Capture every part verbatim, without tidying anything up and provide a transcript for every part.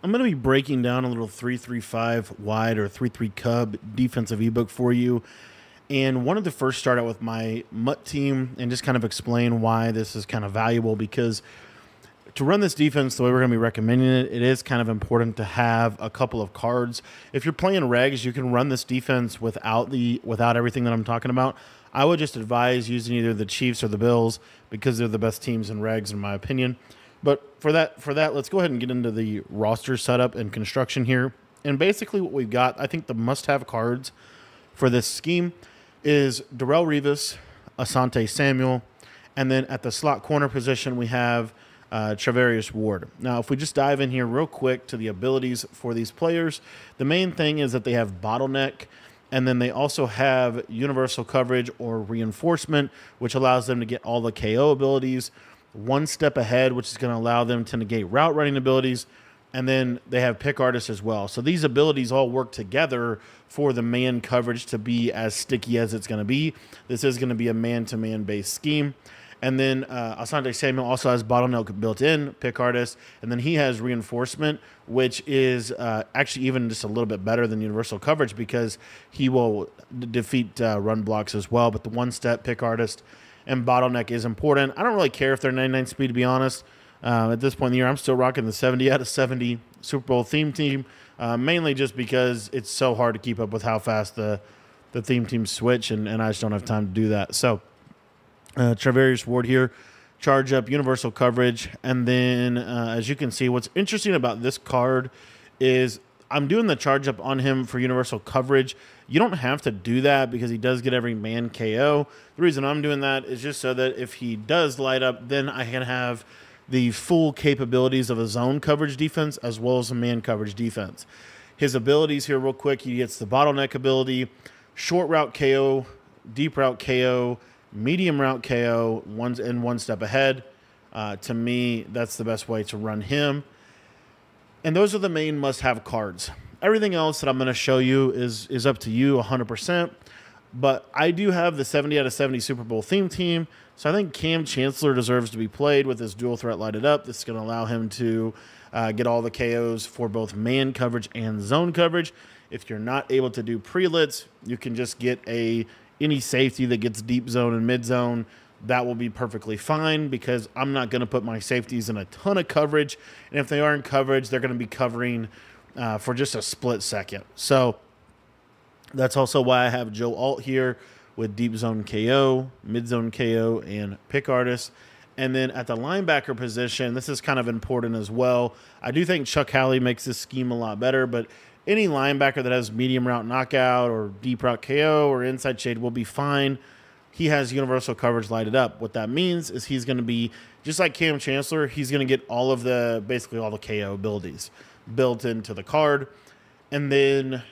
I'm going to be breaking down a little three three five wide or three three Cub defensive ebook for you. And wanted to first start out with my Mutt team and just kind of explain why this is kind of valuable, because to run this defense the way we're going to be recommending it, it is kind of important to have a couple of cards. If you're playing regs, you can run this defense without the without everything that I'm talking about. I would just advise using either the Chiefs or the Bills because they're the best teams in regs, in my opinion. But for that, for that, let's go ahead and get into the roster setup and construction here. And basically what we've got, I think the must-have cards for this scheme is Darrelle Revis, Asante Samuel, and then at the slot corner position we have uh, Tavarius Ward. Now, if we just dive in here real quick to the abilities for these players, the main thing is that they have bottleneck, and then they also have universal coverage or reinforcement, which allows them to get all the K O abilities, one step ahead, which is going to allow them to negate route running abilities, and then they have pick artists as well. So these abilities all work together for the man coverage to be as sticky as it's going to be. This is going to be a man-to-man based scheme. And then uh, Asante Samuel also has bottleneck built in, pick artist, and then he has reinforcement, which is uh, actually even just a little bit better than universal coverage because he will defeat uh, run blocks as well. But the one-step pick artist and bottleneck is important. I don't really care if they're ninety-nine speed, to be honest. Uh, at this point in the year, I'm still rocking the seventy out of seventy Super Bowl theme team, uh, mainly just because it's so hard to keep up with how fast the, the theme teams switch, and, and I just don't have time to do that. So uh, Tavarius Ward here, charge up, universal coverage. And then uh, as you can see, what's interesting about this card is I'm doing the charge up on him for universal coverage. You don't have to do that because he does get every man K O. The reason I'm doing that is just so that if he does light up, then I can have the full capabilities of a zone coverage defense as well as a man coverage defense. His abilities here real quick, he gets the bottleneck ability, short route K O, deep route K O, medium route K O, one's in one step ahead. Uh, to me, that's the best way to run him. And those are the main must-have cards. Everything else that I'm going to show you is, is up to you one hundred percent. But I do have the seventy out of seventy Super Bowl theme team. So I think Cam Chancellor deserves to be played with his dual threat lighted up. This is going to allow him to uh, get all the K Os for both man coverage and zone coverage. If you're not able to do pre-lits, you can just get a any safety that gets deep zone and mid zone. That will be perfectly fine because I'm not going to put my safeties in a ton of coverage. And if they are in coverage, they're going to be covering uh, for just a split second. So that's also why I have Joe Alt here with deep zone K O, mid zone K O, and pick artist. And then at the linebacker position, this is kind of important as well. I do think Chuck Howley makes this scheme a lot better, but any linebacker that has medium route knockout or deep route K O or inside shade will be fine. He has universal coverage lighted up. What that means is he's going to be, just like Cam Chancellor, he's going to get all of the, basically all the K O abilities built into the card. And then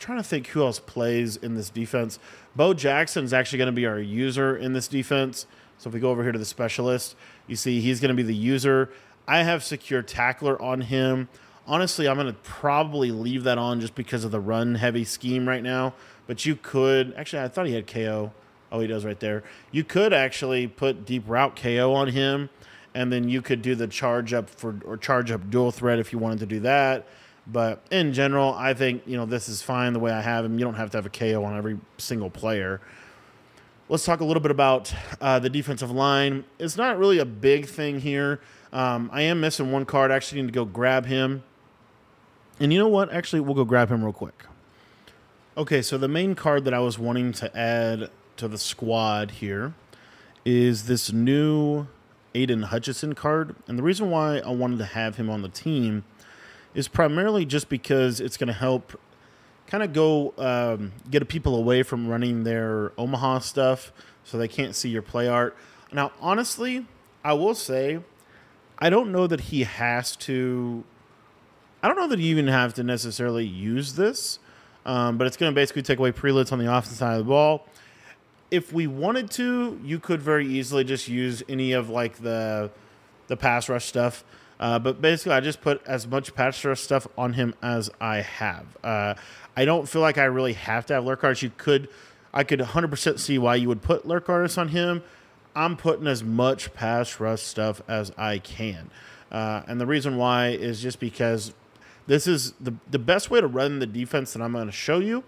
trying to think who else plays in this defense. Bo Jackson is actually going to be our user in this defense. So if we go over here to the specialist, you see he's going to be the user. I have secure tackler on him. Honestly, I'm going to probably leave that on just because of the run heavy scheme right now. But you could, actually, I thought he had K O. Oh, he does right there. You could actually put deep route K O on him, and then you could do the charge up for or charge up dual threat if you wanted to do that. But in general, I think, you know, this is fine the way I have him. You don't have to have a K O on every single player. Let's talk a little bit about uh, the defensive line. It's not really a big thing here. Um, I am missing one card. I actually need to go grab him. And you know what? Actually, we'll go grab him real quick. Okay, so the main card that I was wanting to add to the squad here is this new Aidan Hutchinson card. And the reason why I wanted to have him on the team is primarily just because it's going to help kind of go um, get people away from running their Omaha stuff so they can't see your play art. Now, honestly, I will say I don't know that he has to – I don't know that you even have to necessarily use this, um, but it's going to basically take away pre-lits on the offensive side of the ball. If we wanted to, you could very easily just use any of like the the pass rush stuff. Uh, but basically, I just put as much pass rush stuff on him as I have. Uh, I don't feel like I really have to have lurk artists. You could, I could one hundred percent see why you would put lurk artists on him. I'm putting as much pass rush stuff as I can, uh, and the reason why is just because This is the, the best way to run the defense that I'm going to show you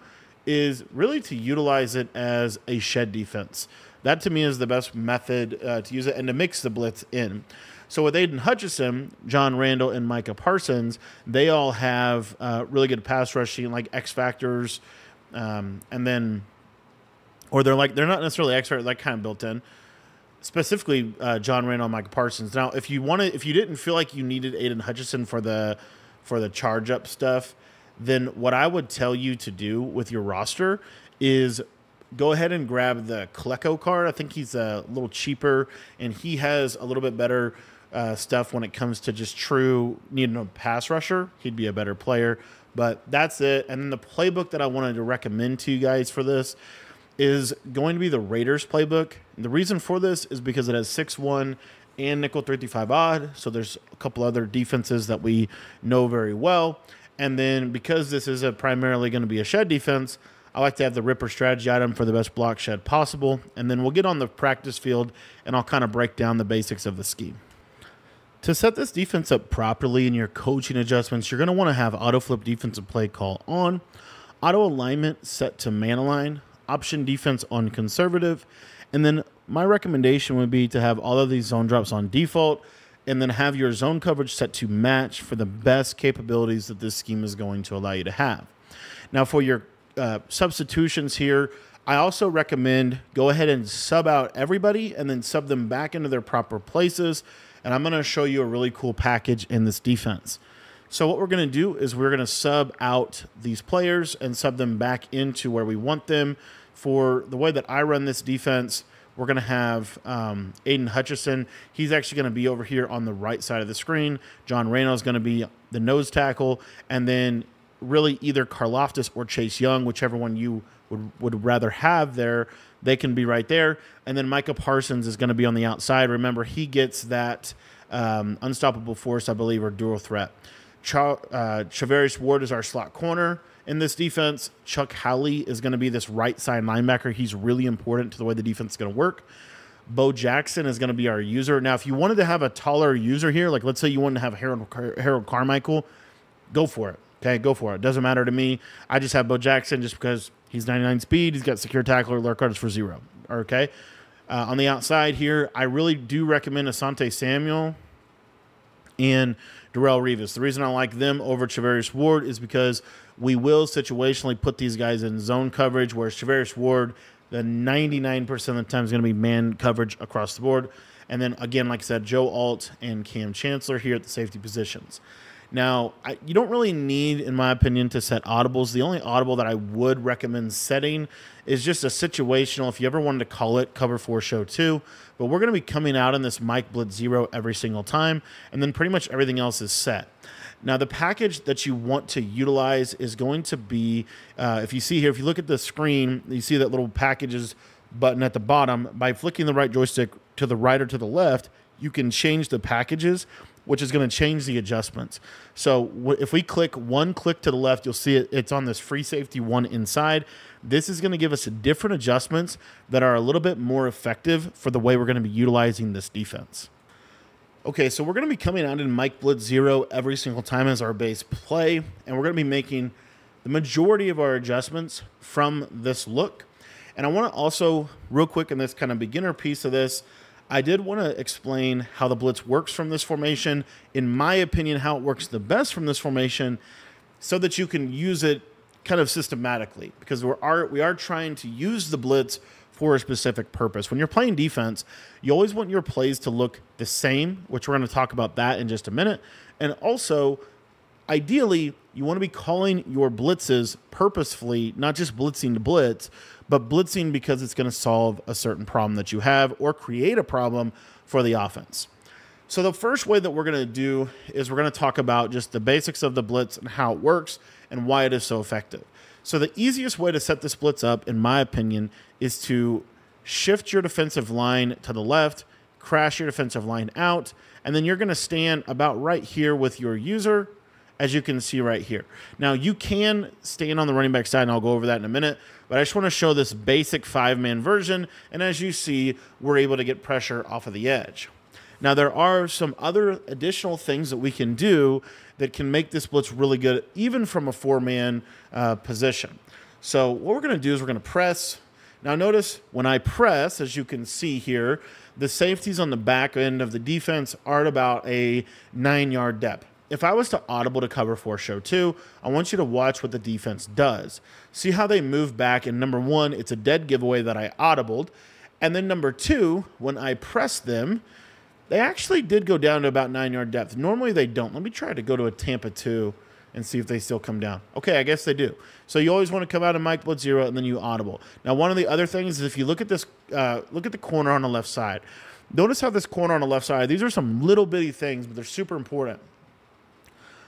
is really to utilize it as a shed defense. That, to me, is the best method uh, to use it and to mix the blitz in. So with Aidan Hutchinson, John Randle, and Micah Parsons, they all have uh, really good pass rushing, like X-Factors, um, and then – or they're like – they're not necessarily X-Factors, like kind of built in. Specifically, uh, John Randle and Micah Parsons. Now, if you want to – if you didn't feel like you needed Aidan Hutchinson for the, for the charge-up stuff, then what I would tell you to do with your roster is – go ahead and grab the Klecko card. I think he's a little cheaper, and he has a little bit better uh, stuff when it comes to just true needing a pass rusher. He'd be a better player, but that's it. And then the playbook that I wanted to recommend to you guys for this is going to be the Raiders playbook. And the reason for this is because it has six one and nickel three three five odd, so there's a couple other defenses that we know very well. And then because this is a primarily going to be a shed defense, I like to have the Ripper strategy item for the best block shed possible, and then we'll get on the practice field, and I'll kind of break down the basics of the scheme. To set this defense up properly in your coaching adjustments, you're going to want to have auto flip defensive play call on, auto alignment set to man align, option defense on conservative, and then my recommendation would be to have all of these zone drops on default, and then have your zone coverage set to match for the best capabilities that this scheme is going to allow you to have. Now, for your Uh, substitutions here, I also recommend go ahead and sub out everybody and then sub them back into their proper places, and I'm going to show you a really cool package in this defense. So what we're going to do is we're going to sub out these players and sub them back into where we want them. For the way that I run this defense, we're going to have um, Aidan Hutchinson. He's actually going to be over here on the right side of the screen. John Randle is going to be the nose tackle, and then really either Karlaftis or Chase Young, whichever one you would, would rather have there, they can be right there. And then Micah Parsons is going to be on the outside. Remember, he gets that um, unstoppable force, I believe, or dual threat. Ch uh, Tavarius Ward is our slot corner in this defense. Chuck Howley is going to be this right side linebacker. He's really important to the way the defense is going to work. Bo Jackson is going to be our user. Now, if you wanted to have a taller user here, like let's say you wanted to have Harold, Car Harold Carmichael, go for it. Okay, go for it. Doesn't matter to me. I just have Bo Jackson just because he's ninety-nine speed. He's got secure tackler, lurk artist for zero. Okay. Uh, on the outside here, I really do recommend Asante Samuel and Darrelle Revis. The reason I like them over Tavarius Ward is because we will situationally put these guys in zone coverage, whereas Tavarius Ward, the ninety-nine percent of the time, is going to be man coverage across the board. And then, again, like I said, Joe Alt and Cam Chancellor here at the safety positions. Now, I, you don't really need, in my opinion, to set audibles. The only audible that I would recommend setting is just a situational, if you ever wanted to call it, cover four show two. But we're going to be coming out in this Mike Blitz zero every single time, and then pretty much everything else is set. Now, the package that you want to utilize is going to be, uh, if you see here, if you look at the screen, you see that little packages button at the bottom. By flicking the right joystick to the right or to the left, you can change the packages, which is going to change the adjustments. So if we click one click to the left, you'll see it, it's on this free safety one inside. This is going to give us different adjustments that are a little bit more effective for the way we're going to be utilizing this defense. Okay, so we're going to be coming out in Mike Blitz zero every single time as our base play, and we're going to be making the majority of our adjustments from this look. And I want to also, real quick, in this kind of beginner piece of this, I did want to explain how the blitz works from this formation, in my opinion, how it works the best from this formation, so that you can use it kind of systematically, because we are, we are trying to use the blitz for a specific purpose. When you're playing defense, you always want your plays to look the same, which we're going to talk about that in just a minute. And also, ideally, you want to be calling your blitzes purposefully, not just blitzing to blitz, but blitzing because it's going to solve a certain problem that you have or create a problem for the offense. So the first way that we're going to do is we're going to talk about just the basics of the blitz and how it works and why it is so effective. So the easiest way to set this blitz up, in my opinion, is to shift your defensive line to the left, crash your defensive line out, and then you're going to stand about right here with your user, as you can see right here. Now, you can stand on the running back side, and I'll go over that in a minute, but I just want to show this basic five-man version, and as you see, we're able to get pressure off of the edge. Now, there are some other additional things that we can do that can make this blitz really good, even from a four-man uh, position. So what we're going to do is we're going to press. Now notice when I press, as you can see here, the safeties on the back end of the defense are at about a nine-yard depth. If I was to audible to cover four show two, I want you to watch what the defense does. See how they move back. And number one, it's a dead giveaway that I audibled. And then number two, when I press them, they actually did go down to about nine-yard depth. Normally they don't. Let me try to go to a Tampa two and see if they still come down. Okay, I guess they do. So you always want to come out of Mike Blitz zero and then you audible. Now, one of the other things is if you look at this, uh, look at the corner on the left side. Notice how this corner on the left side, these are some little bitty things, but they're super important.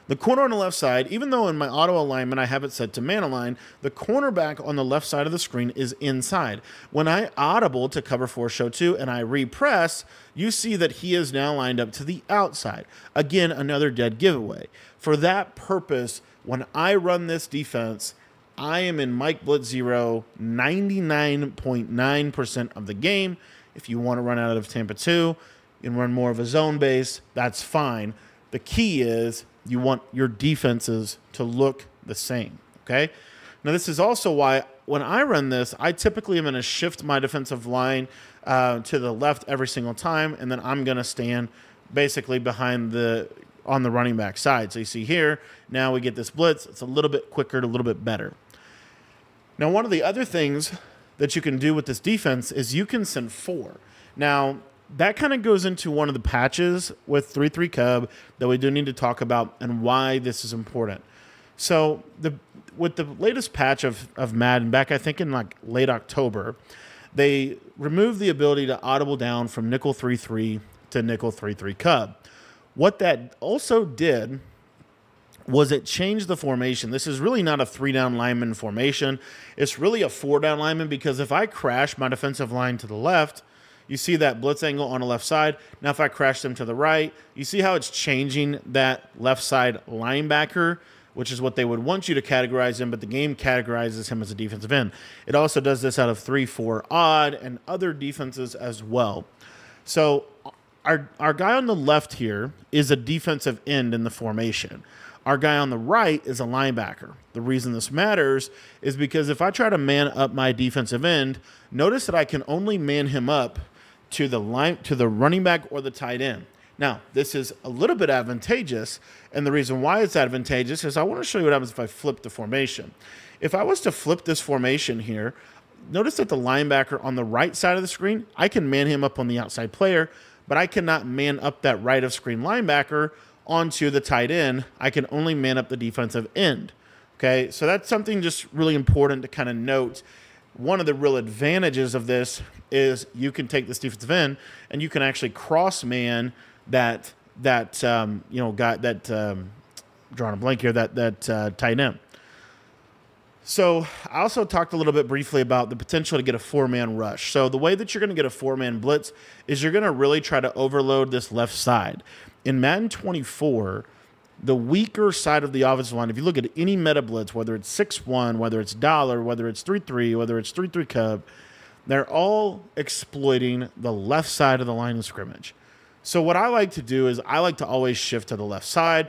The corner on the left side, even though in my auto alignment I have it set to man align, the cornerback on the left side of the screen is inside. When I audible to cover four show two and I repress, you see that he is now lined up to the outside. Again, another dead giveaway. For that purpose, when I run this defense, I am in Mike Blitz zero ninety-nine point nine percent of the game. If you want to run out of Tampa two and run more of a zone base, that's fine. The key is you want your defenses to look the same, okay? Now, this is also why when I run this, I typically am going to shift my defensive line uh, to the left every single time, and then I'm going to stand basically behind the on the running back side. So you see here, now we get this blitz. It's a little bit quicker, a little bit better. Now, one of the other things that you can do with this defense is you can send four. Now, that kind of goes into one of the patches with three three Cub that we do need to talk about and why this is important. So the with the latest patch of, of Madden back, I think in like late October, they removed the ability to audible down from nickel three three to nickel three three Cub. What that also did was it changed the formation. This is really not a three-down lineman formation. It's really a four-down lineman because if I crash my defensive line to the left, you see that blitz angle on the left side. Now, if I crash them to the right, you see how it's changing that left side linebacker, which is what they would want you to categorize him, but the game categorizes him as a defensive end. It also does this out of three four odd and other defenses as well. So our, our guy on the left here is a defensive end in the formation. Our guy on the right is a linebacker. The reason this matters is because if I try to man up my defensive end, notice that I can only man him up to the line, to the running back or the tight end. Now, this is a little bit advantageous, and the reason why it's advantageous is I want to show you what happens if I flip the formation. If I was to flip this formation here, notice that the linebacker on the right side of the screen, I can man him up on the outside player, but I cannot man up that right of screen linebacker onto the tight end. I can only man up the defensive end. Okay, so that's something just really important to kind of note. One of the real advantages of this is you can take this defensive end and you can actually cross man that that um, you know guy that um, drawing a blank here that that uh, tight end. So I also talked a little bit briefly about the potential to get a four-man rush. So the way that you're going to get a four-man blitz is you're going to really try to overload this left side. In Madden twenty-four, the weaker side of the offensive line, if you look at any meta blitz, whether it's six one, whether it's Dollar, whether it's three three, whether it's three three Cub, they're all exploiting the left side of the line of scrimmage. So what I like to do is I like to always shift to the left side.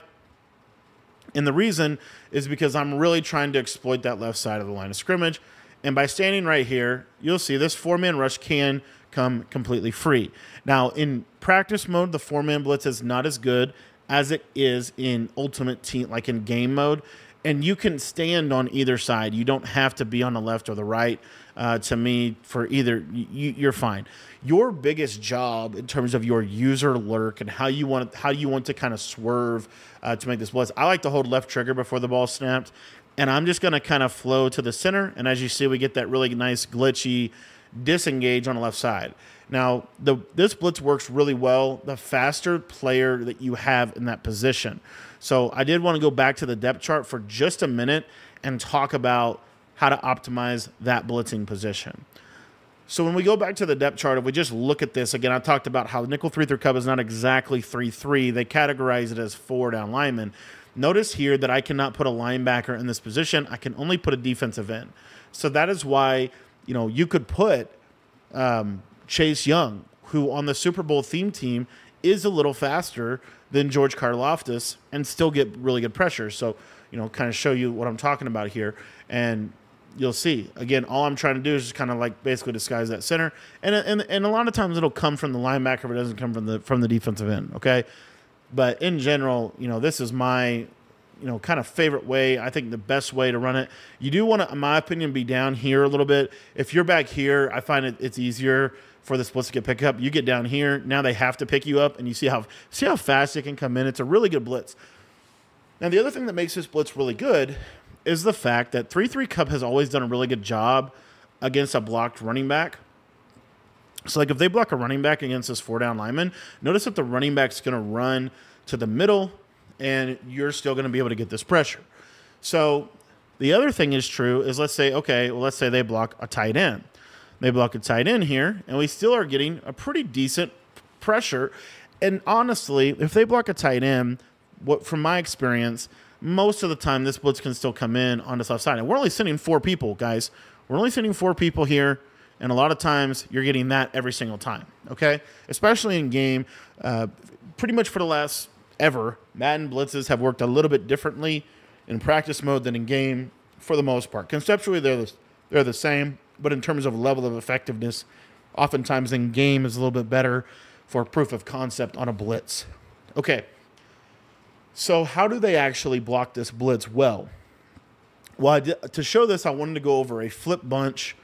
And the reason is because I'm really trying to exploit that left side of the line of scrimmage. And by standing right here, you'll see this four-man rush can come completely free. Now, in practice mode, the four-man blitz is not as good as it is in ultimate team, like in game mode. And you can stand on either side. You don't have to be on the left or the right. Uh, to me, for either, you, you're fine. Your biggest job in terms of your user lurk and how you want how you want to kind of swerve uh, to make this blitz. I like to hold left trigger before the ball snapped, and I'm just going to kind of flow to the center. And as you see, we get that really nice glitchy disengage on the left side. Now, the, this blitz works really well the faster player that you have in that position. So I did want to go back to the depth chart for just a minute and talk about how to optimize that blitzing position. So when we go back to the depth chart, if we just look at this, again, I talked about how nickel three three Cub is not exactly three three. They categorize it as four-down lineman. Notice here that I cannot put a linebacker in this position. I can only put a defensive end. So that is why, you know, you could put um, Chase Young, who on the Super Bowl theme team is a little faster than George Karlaftis and still get really good pressure. So, you know, kind of show you what I'm talking about here. And you'll see, again, all I'm trying to do is just kind of like basically disguise that center. And, and, and a lot of times it'll come from the linebacker, but it doesn't come from the, from the defensive end. Okay. But in general, you know, this is my, you know, kind of favorite way. I think the best way to run it. You do want to, in my opinion, be down here a little bit. If you're back here, I find it, it's easier for the splits to get picked up. You get down here. Now they have to pick you up, and you see how, see how fast it can come in. It's a really good blitz. Now, the other thing that makes this blitz really good is the fact that three three Cup has always done a really good job against a blocked running back. So, like, if they block a running back against this four-down lineman, notice that the running back's going to run to the middle, and you're still going to be able to get this pressure. So, the other thing is true is, let's say, okay, well, let's say they block a tight end. They block a tight end here, and we still are getting a pretty decent pressure. And honestly, if they block a tight end, what from my experience, most of the time this blitz can still come in on this left side. And we're only sending four people, guys. We're only sending four people here. And a lot of times you're getting that every single time, okay? Especially in game, uh, pretty much for the last ever, Madden blitzes have worked a little bit differently in practice mode than in game for the most part. Conceptually, they're the, they're the same, but in terms of level of effectiveness, oftentimes in game is a little bit better for proof of concept on a blitz. Okay, so how do they actually block this blitz well? Well, I did, to show this, I wanted to go over a flip bunch.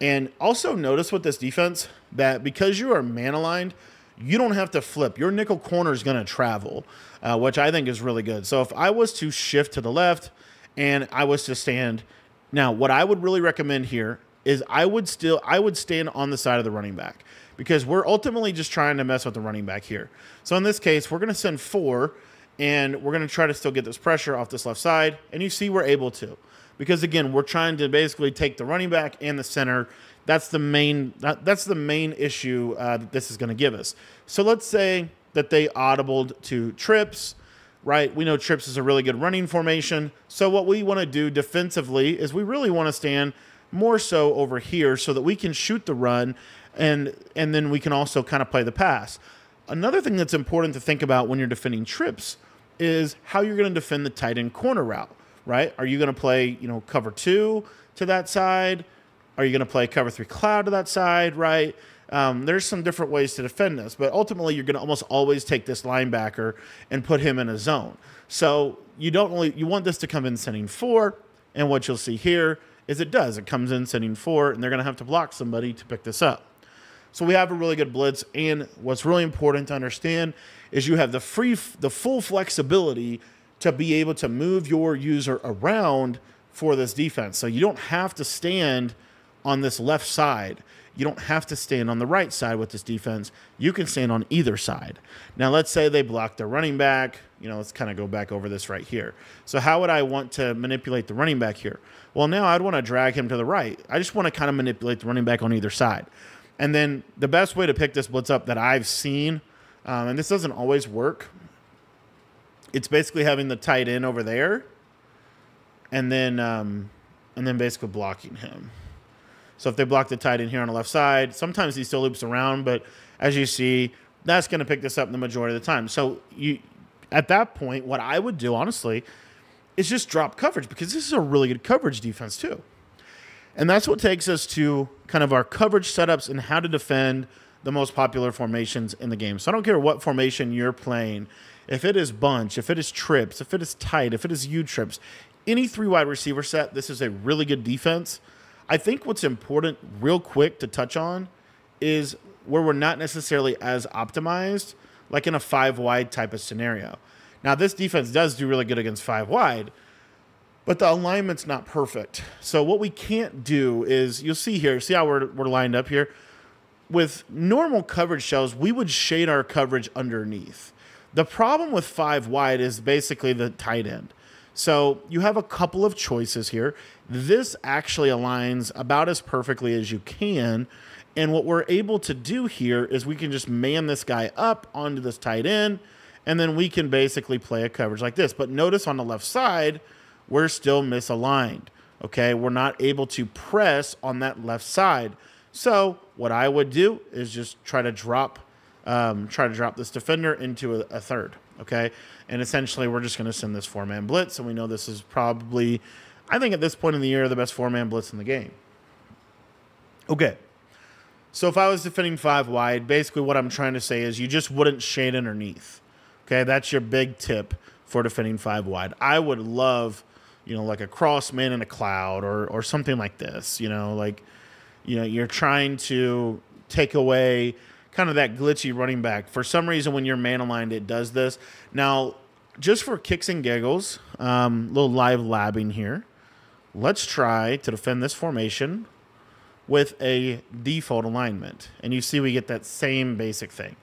And also notice with this defense that because you are man-aligned, you don't have to flip. Your nickel corner is going to travel, uh, which I think is really good. So if I was to shift to the left and I was to stand, now what I would really recommend here is I would still I would stand on the side of the running back because we're ultimately just trying to mess with the running back here. So in this case, we're going to send four, and we're going to try to still get this pressure off this left side, and you see we're able to. Because, again, we're trying to basically take the running back and the center. That's the main, that, that's the main issue uh, that this is going to give us. So let's say that they audibled to trips, right? We know trips is a really good running formation. So what we want to do defensively is we really want to stand more so over here so that we can shoot the run, and, and then we can also kind of play the pass. Another thing that's important to think about when you're defending trips is how you're going to defend the tight end corner route. Right? Are you going to play, you know, cover two to that side? Are you going to play cover three cloud to that side? Right? Um, there's some different ways to defend this, but ultimately you're going to almost always take this linebacker and put him in a zone. So you don't really, you want this to come in sending four, and what you'll see here is it does. It comes in sending four, and they're going to have to block somebody to pick this up. So we have a really good blitz, and what's really important to understand is you have the free, the full flexibility to be able to move your user around for this defense. So you don't have to stand on this left side. You don't have to stand on the right side with this defense. You can stand on either side. Now, let's say they block the running back. You know, let's kind of go back over this right here. So how would I want to manipulate the running back here? Well, now I'd want to drag him to the right. I just want to kind of manipulate the running back on either side. And then the best way to pick this blitz up that I've seen, um, and this doesn't always work, it's basically having the tight end over there and then um, and then basically blocking him. So if they block the tight end here on the left side, sometimes he still loops around, but as you see, that's going to pick this up the majority of the time. So you, at that point, what I would do, honestly, is just drop coverage because this is a really good coverage defense too. And that's what takes us to kind of our coverage setups and how to defend the most popular formations in the game. So I don't care what formation you're playing. If it is bunch, if it is trips, if it is tight, if it is U-trips, any three-wide receiver set, this is a really good defense. I think what's important real quick to touch on is where we're not necessarily as optimized, like in a five-wide type of scenario. Now, this defense does do really good against five-wide, but the alignment's not perfect. So what we can't do is, you'll see here, see how we're, we're lined up here? With normal coverage shells, we would shade our coverage underneath. The problem with five wide is basically the tight end. So you have a couple of choices here. This actually aligns about as perfectly as you can. And what we're able to do here is we can just man this guy up onto this tight end, and then we can basically play a coverage like this. But notice on the left side, we're still misaligned, okay? We're not able to press on that left side. So what I would do is just try to drop um, try to drop this defender into a, a third, okay? And essentially, we're just going to send this four-man blitz, and we know this is probably, I think at this point in the year, the best four-man blitz in the game. Okay. So if I was defending five wide, basically what I'm trying to say is you just wouldn't shade underneath, okay? That's your big tip for defending five wide. I would love, you know, like a cross man in a cloud or, or something like this, you know, like, you know, you're trying to take away kind of that glitchy running back. For some reason, when you're man aligned, it does this. Now, just for kicks and giggles, um, little live labbing here. Let's try to defend this formation with a default alignment. And you see we get that same basic thing.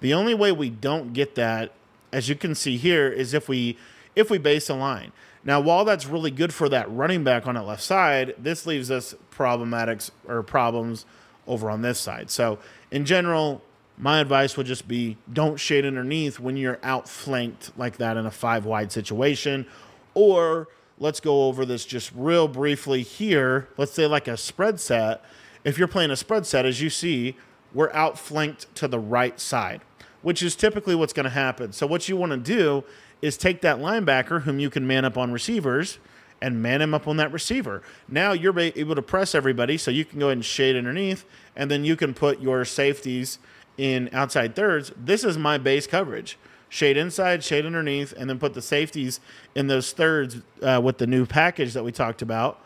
The only way we don't get that, as you can see here, is if we if we base align. Now, while that's really good for that running back on that left side, this leaves us problematics or problems over on this side. So in general, my advice would just be don't shade underneath when you're outflanked like that in a five wide situation. Or let's go over this just real briefly here. Let's say like a spread set. If you're playing a spread set, as you see, we're outflanked to the right side, which is typically what's going to happen. So what you want to do is take that linebacker whom you can man up on receivers and man him up on that receiver. Now you're able to press everybody, so you can go ahead and shade underneath, and then you can put your safeties in outside thirds. This is my base coverage. Shade inside, shade underneath, and then put the safeties in those thirds uh, with the new package that we talked about.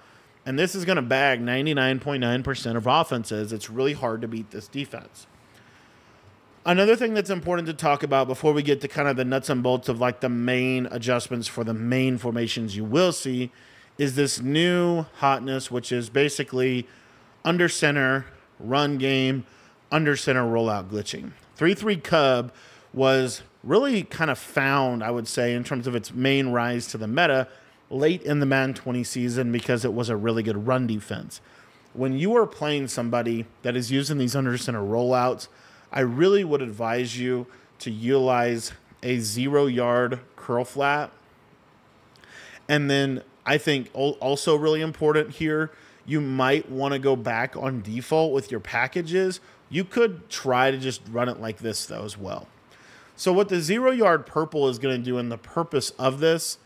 And this is going to bag ninety-nine point nine percent of offenses. It's really hard to beat this defense. Another thing that's important to talk about before we get to kind of the nuts and bolts of like the main adjustments for the main formations you will see is this new hotness, which is basically under center run game, under center rollout glitching. three three Cub was really kind of found, I would say, in terms of its main rise to the meta late in the Madden twenty season because it was a really good run defense. When you are playing somebody that is using these under center rollouts, I really would advise you to utilize a zero-yard curl flat. And then I think also really important here, you might want to go back on default with your packages. You could try to just run it like this, though, as well. So what the zero-yard purple is going to do, and the purpose of this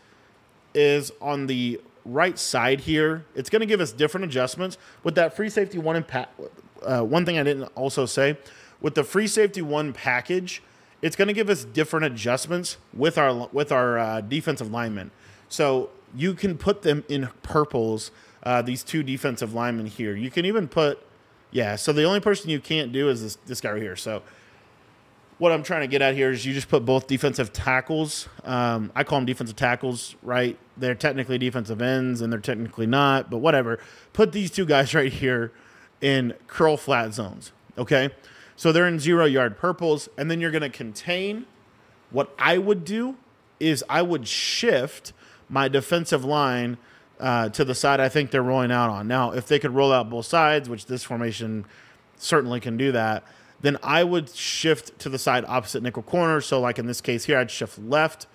is on the right side here, it's going to give us different adjustments. With that free safety one, and pa uh, one thing I didn't also say, with the free safety one package, it's going to give us different adjustments with our with our uh, defensive linemen. So you can put them in purples, uh, these two defensive linemen here. You can even put, yeah, so the only person you can't do is this, this guy right here. So what I'm trying to get at here is you just put both defensive tackles. Um, I call them defensive tackles, right? They're technically defensive ends, and they're technically not, but whatever. Put these two guys right here in curl flat zones, okay? So they're in zero-yard purples, and then you're going to contain. What I would do is I would shift my defensive line uh, to the side I think they're rolling out on. Now, if they could roll out both sides, which this formation certainly can do that, then I would shift to the side opposite nickel corner. So like in this case here, I'd shift left,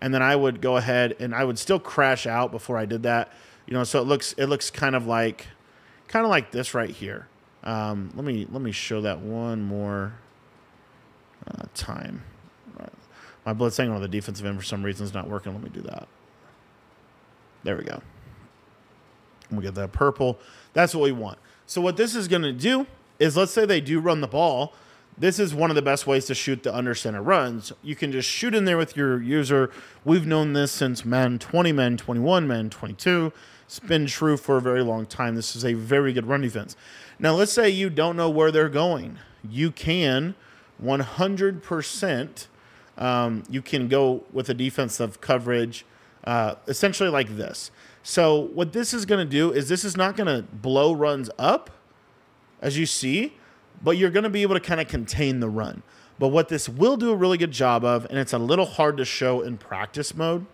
and then I would go ahead, and I would still crash out before I did that. You know, so it looks it looks kind of like kind of like this right here. Um, let me let me show that one more uh, time. Right. My blitzing on the defensive end for some reason is not working. Let me do that. There we go. We get that purple. That's what we want. So what this is going to do is, let's say they do run the ball. This is one of the best ways to shoot the under center runs. You can just shoot in there with your user. We've known this since Madden twenty, Madden twenty-one, Madden twenty-two. It's been true for a very long time. This is a very good run defense. Now, let's say you don't know where they're going. You can one hundred percent, um, you can go with a defensive coverage uh, essentially like this. So what this is going to do is this is not going to blow runs up, as you see, but you're going to be able to kind of contain the run. But what this will do a really good job of, and it's a little hard to show in practice mode,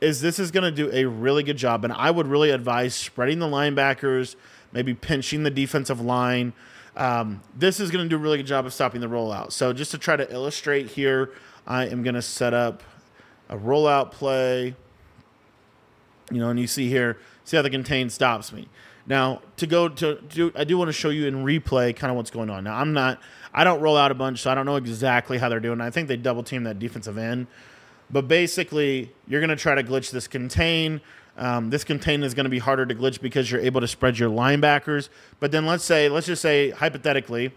is this is going to do a really good job. And I would really advise spreading the linebackers, maybe pinching the defensive line. Um, this is going to do a really good job of stopping the rollout. So just to try to illustrate here, I am going to set up a rollout play. You know, and you see here, see how the contain stops me. Now, to go to, to I do want to show you in replay kind of what's going on. Now, I'm not, I don't roll out a bunch, so I don't know exactly how they're doing. I think they double team that defensive end. But basically, you're going to try to glitch this contain. Um, this contain is going to be harder to glitch because you're able to spread your linebackers. But then let's say, let's just say, hypothetically,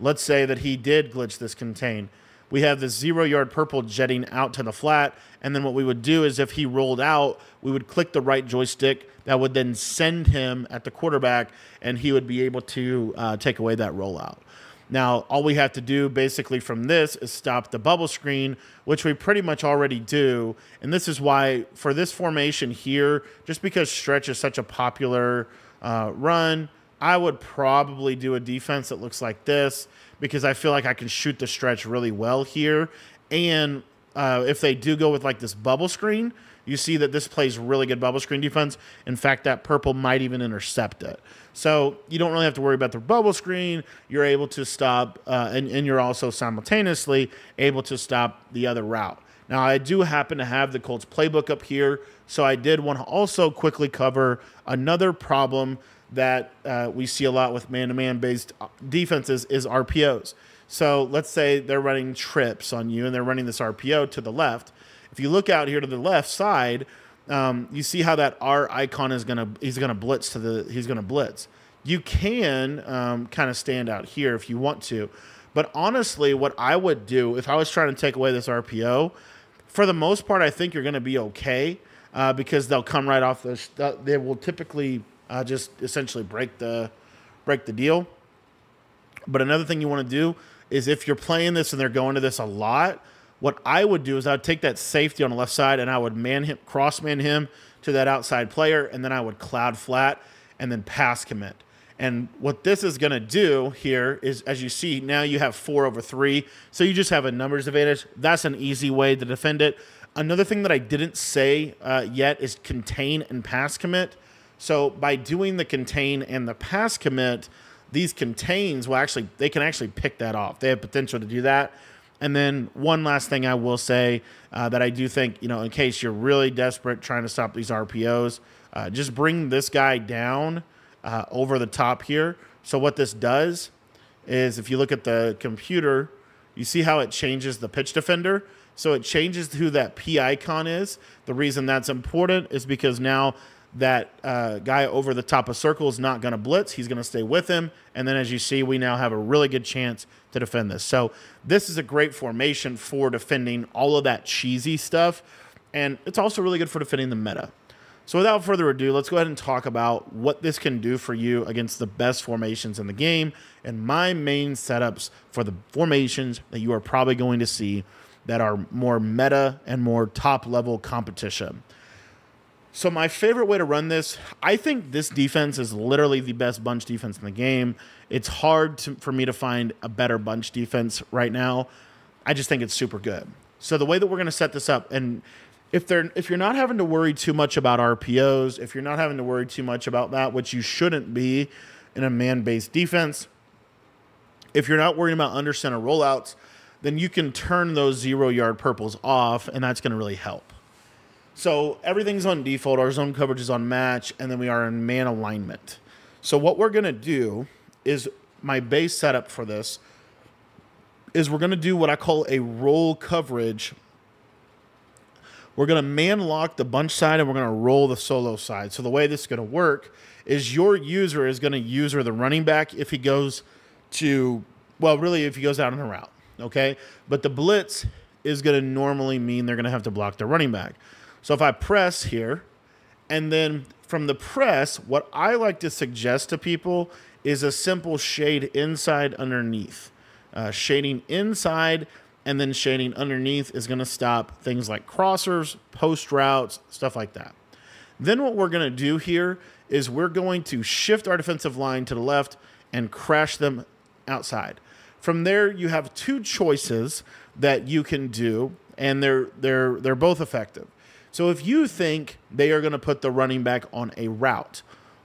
let's say that he did glitch this contain. We have this zero-yard purple jetting out to the flat, and then what we would do is if he rolled out, we would click the right joystick. That would then send him at the quarterback, and he would be able to uh, take away that rollout. Now, all we have to do basically from this is stop the bubble screen, which we pretty much already do, and this is why for this formation here, just because stretch is such a popular uh, run, I would probably do a defense that looks like this, because I feel like I can shoot the stretch really well here. And uh, if they do go with like this bubble screen, you see that this plays really good bubble screen defense. In fact, that purple might even intercept it. So you don't really have to worry about the bubble screen. You're able to stop, uh, and, and you're also simultaneously able to stop the other route. Now, I do happen to have the Colts playbook up here, so I did want to also quickly cover another problem that uh, we see a lot with man-to-man based defenses is R P Os. So let's say they're running trips on you and they're running this R P O to the left. If you look out here to the left side, um, you see how that R icon is gonna he's gonna blitz to the he's gonna blitz. You can um, kind of stand out here if you want to, but honestly, what I would do if I was trying to take away this R P O, for the most part, I think you're gonna be okay uh, because they'll come right off the. They will typically. Uh, just essentially break the break the deal. But another thing you want to do is if you're playing this and they're going to this a lot, what I would do is I would take that safety on the left side and I would man him, cross-man him to that outside player, and then I would cloud flat and then pass commit. And what this is going to do here is, as you see, now you have four over three, so you just have a numbers advantage. That's an easy way to defend it. Another thing that I didn't say uh, yet is contain and pass commit. So by doing the contain and the pass commit, these contains will actually, they can actually pick that off. They have potential to do that. And then one last thing I will say uh, that I do think, you know, in case you're really desperate trying to stop these R P Os, uh, just bring this guy down uh, over the top here. So what this does is if you look at the computer, you see how it changes the pitch defender. So it changes who that P icon is. The reason that's important is because now that uh, guy over the top of circle is not going to blitz. He's going to stay with him. And then as you see, we now have a really good chance to defend this. So this is a great formation for defending all of that cheesy stuff. And it's also really good for defending the meta. So without further ado, let's go ahead and talk about what this can do for you against the best formations in the game and my main setups for the formations that you are probably going to see that are more meta and more top level competition. So my favorite way to run this, I think this defense is literally the best bunch defense in the game. It's hard to, for me to find a better bunch defense right now. I just think it's super good. So the way that we're going to set this up, and if they're if you're not having to worry too much about R P Os, if you're not having to worry too much about that, which you shouldn't be in a man-based defense, if you're not worrying about under center rollouts, then you can turn those zero-yard purples off, and that's going to really help. So everything's on default, our zone coverage is on match, and then we are in man alignment. So what we're gonna do is, my base setup for this is we're gonna do what I call a roll coverage. We're gonna man lock the bunch side and we're gonna roll the solo side. So the way this is gonna work is your user is gonna user the running back if he goes to, well really if he goes out on a route, okay? But the blitz is gonna normally mean they're gonna have to block the running back. So if I press here, and then from the press, what I like to suggest to people is a simple shade inside underneath. Uh, shading inside and then shading underneath is going to stop things like crossers, post routes, stuff like that. Then what we're going to do here is we're going to shift our defensive line to the left and crash them outside. From there, you have two choices that you can do, and they're, they're, they're both effective. So if you think they are going to put the running back on a route,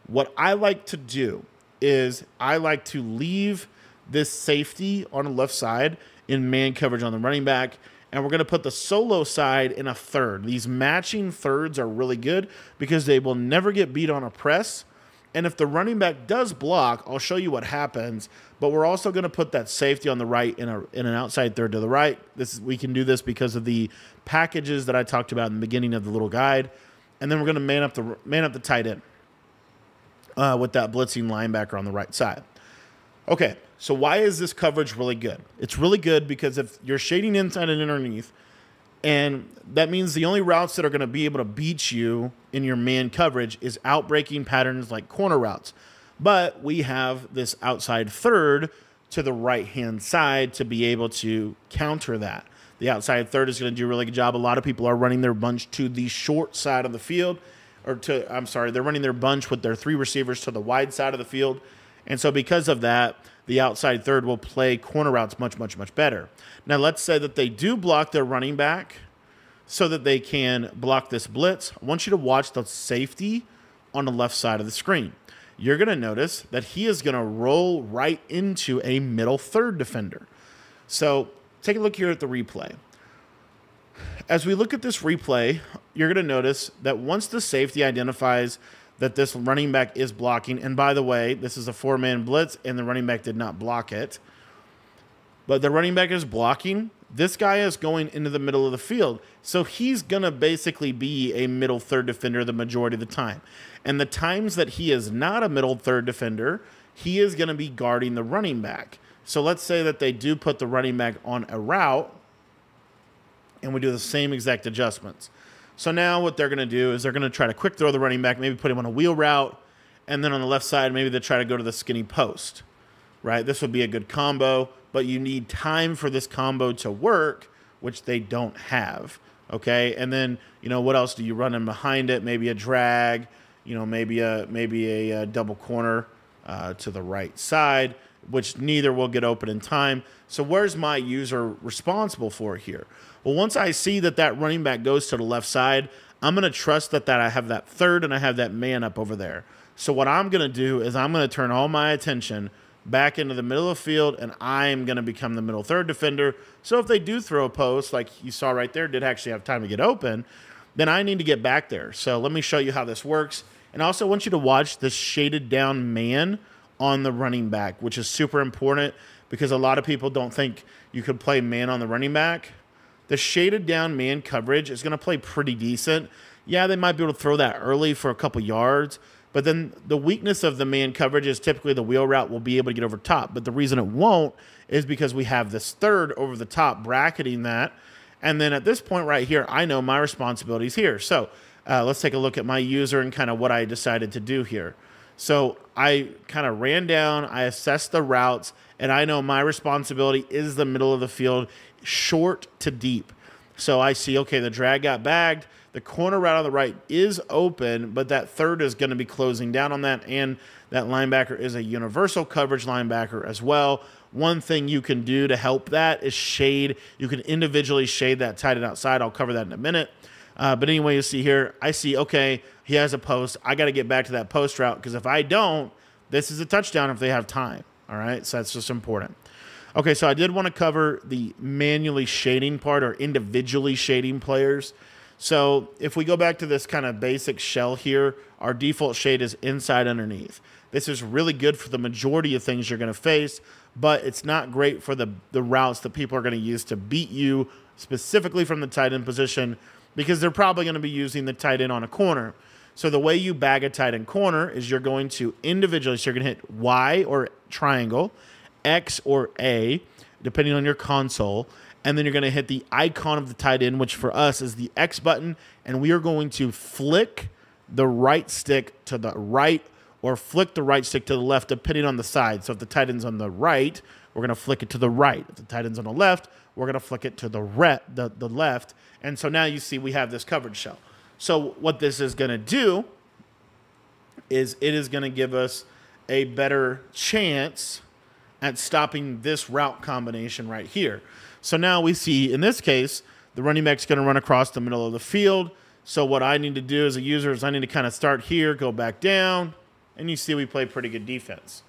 what I like to do is I like to leave this safety on the left side in man coverage on the running back, and we're going to put the solo side in a third. These matching thirds are really good because they will never get beat on a press. And if the running back does block, I'll show you what happens. But we're also going to put that safety on the right in, a, in an outside third to the right. This is, we can do this because of the packages that I talked about in the beginning of the little guide. And then we're going to man up the, man up the tight end uh, with that blitzing linebacker on the right side. Okay, so why is this coverage really good? It's really good because if you're shading inside and underneath, and that means the only routes that are going to be able to beat you in your man coverage is outbreaking patterns like corner routes. But we have this outside third to the right-hand side to be able to counter that. The outside third is going to do a really good job. A lot of people are running their bunch to the short side of the field, or to, I'm sorry, they're running their bunch with their three receivers to the wide side of the field. And so because of that, the outside third will play corner routes much, much, much better. Now, let's say that they do block their running back so that they can block this blitz. I want you to watch the safety on the left side of the screen. You're going to notice that he is going to roll right into a middle third defender. So take a look here at the replay. As we look at this replay, you're going to notice that once the safety identifies that this running back is blocking. And by the way, this is a four-man blitz, and the running back did not block it. But the running back is blocking. This guy is going into the middle of the field. So he's going to basically be a middle third defender the majority of the time. And the times that he is not a middle third defender, he is going to be guarding the running back. So let's say that they do put the running back on a route, and we do the same exact adjustments. So now what they're going to do is they're going to try to quick throw the running back, maybe put him on a wheel route, and then on the left side, maybe they try to go to the skinny post, right? This would be a good combo, but you need time for this combo to work, which they don't have, okay? And then, you know, what else do you run in behind it? Maybe a drag, you know, maybe a, maybe a, a double corner uh, to the right side, which neither will get open in time. So where's my user responsible for here? Well, once I see that that running back goes to the left side, I'm going to trust that, that I have that third and I have that man up over there. So what I'm going to do is I'm going to turn all my attention back into the middle of the field, and I'm going to become the middle third defender. So if they do throw a post, like you saw right there, did actually have time to get open, then I need to get back there. So let me show you how this works. And I also want you to watch this shaded down man on the running back, which is super important because a lot of people don't think you could play man on the running back. The shaded down man coverage is going to play pretty decent. Yeah, they might be able to throw that early for a couple yards, but then the weakness of the man coverage is typically the wheel route will be able to get over top. But the reason it won't is because we have this third over the top bracketing that. And then at this point right here, I know my responsibilities here. So uh, let's take a look at my user and kind of what I decided to do here. So I kind of ran down, I assessed the routes, and I know my responsibility is the middle of the field, short to deep. So I see, okay, the drag got bagged. The corner route on the right is open, but that third is going to be closing down on that, and that linebacker is a universal coverage linebacker as well. One thing you can do to help that is shade. You can individually shade that tight end outside. I'll cover that in a minute. Uh, but anyway, you see here, I see, okay, he has a post. I got to get back to that post route because if I don't, this is a touchdown if they have time. All right, so that's just important. Okay, so I did want to cover the manually shading part or individually shading players. So if we go back to this kind of basic shell here, our default shade is inside underneath. This is really good for the majority of things you're going to face, but it's not great for the, the routes that people are going to use to beat you specifically from the tight end position, because they're probably going to be using the tight end on a corner. So the way you bag a tight end corner is you're going to individually, so you're going to hit Y or triangle, X or A, depending on your console, and then you're going to hit the icon of the tight end, which for us is the X button, and we are going to flick the right stick to the right or flick the right stick to the left, depending on the side. So if the tight end's on the right, we're going to flick it to the right. If the tight end's on the left, we're going to flick it to the, re the, the left. And so now you see we have this coverage shell. So what this is going to do is it is going to give us a better chance at stopping this route combination right here. So now we see, in this case, the running back's going to run across the middle of the field. So what I need to do as a user is I need to kind of start here, go back down, and you see we play pretty good defense.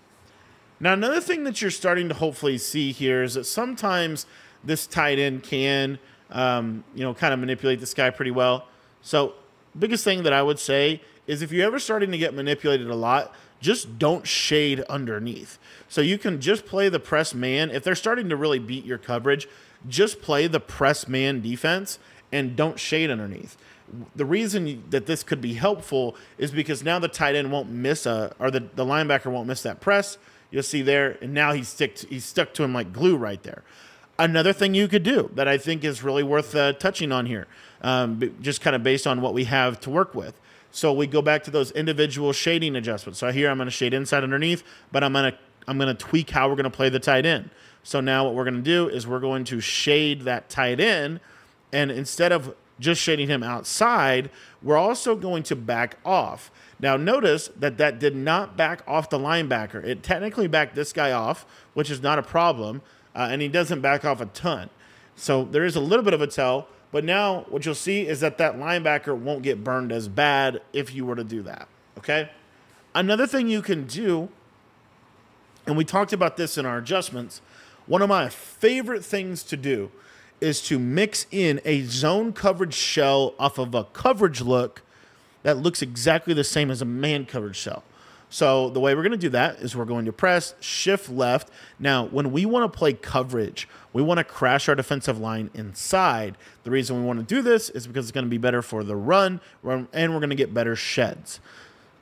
Now, another thing that you're starting to hopefully see here is that sometimes this tight end can um, you know, kind of manipulate this guy pretty well. So biggest thing that I would say is if you're ever starting to get manipulated a lot, just don't shade underneath. So you can just play the press man. If they're starting to really beat your coverage, just play the press man defense and don't shade underneath. The reason that this could be helpful is because now the tight end won't miss a, or the, the linebacker won't miss that press. You'll see there, and now he's stick to, he's stuck to him like glue right there. Another thing you could do that I think is really worth uh, touching on here, um, just kind of based on what we have to work with. So we go back to those individual shading adjustments. So here I'm going to shade inside underneath, but I'm going to I'm going to tweak how we're going to play the tight end. So now what we're going to do is we're going to shade that tight end, and instead of just shading him outside, we're also going to back off. Now notice that that did not back off the linebacker. It technically backed this guy off, which is not a problem, uh, and he doesn't back off a ton. So there is a little bit of a tell, but now what you'll see is that that linebacker won't get burned as bad if you were to do that, okay? Another thing you can do, and we talked about this in our adjustments, one of my favorite things to do is to mix in a zone coverage shell off of a coverage look that looks exactly the same as a man coverage shell. So the way we're going to do that is we're going to press shift left. Now, when we want to play coverage, we want to crash our defensive line inside. The reason we want to do this is because it's going to be better for the run, and we're going to get better sheds.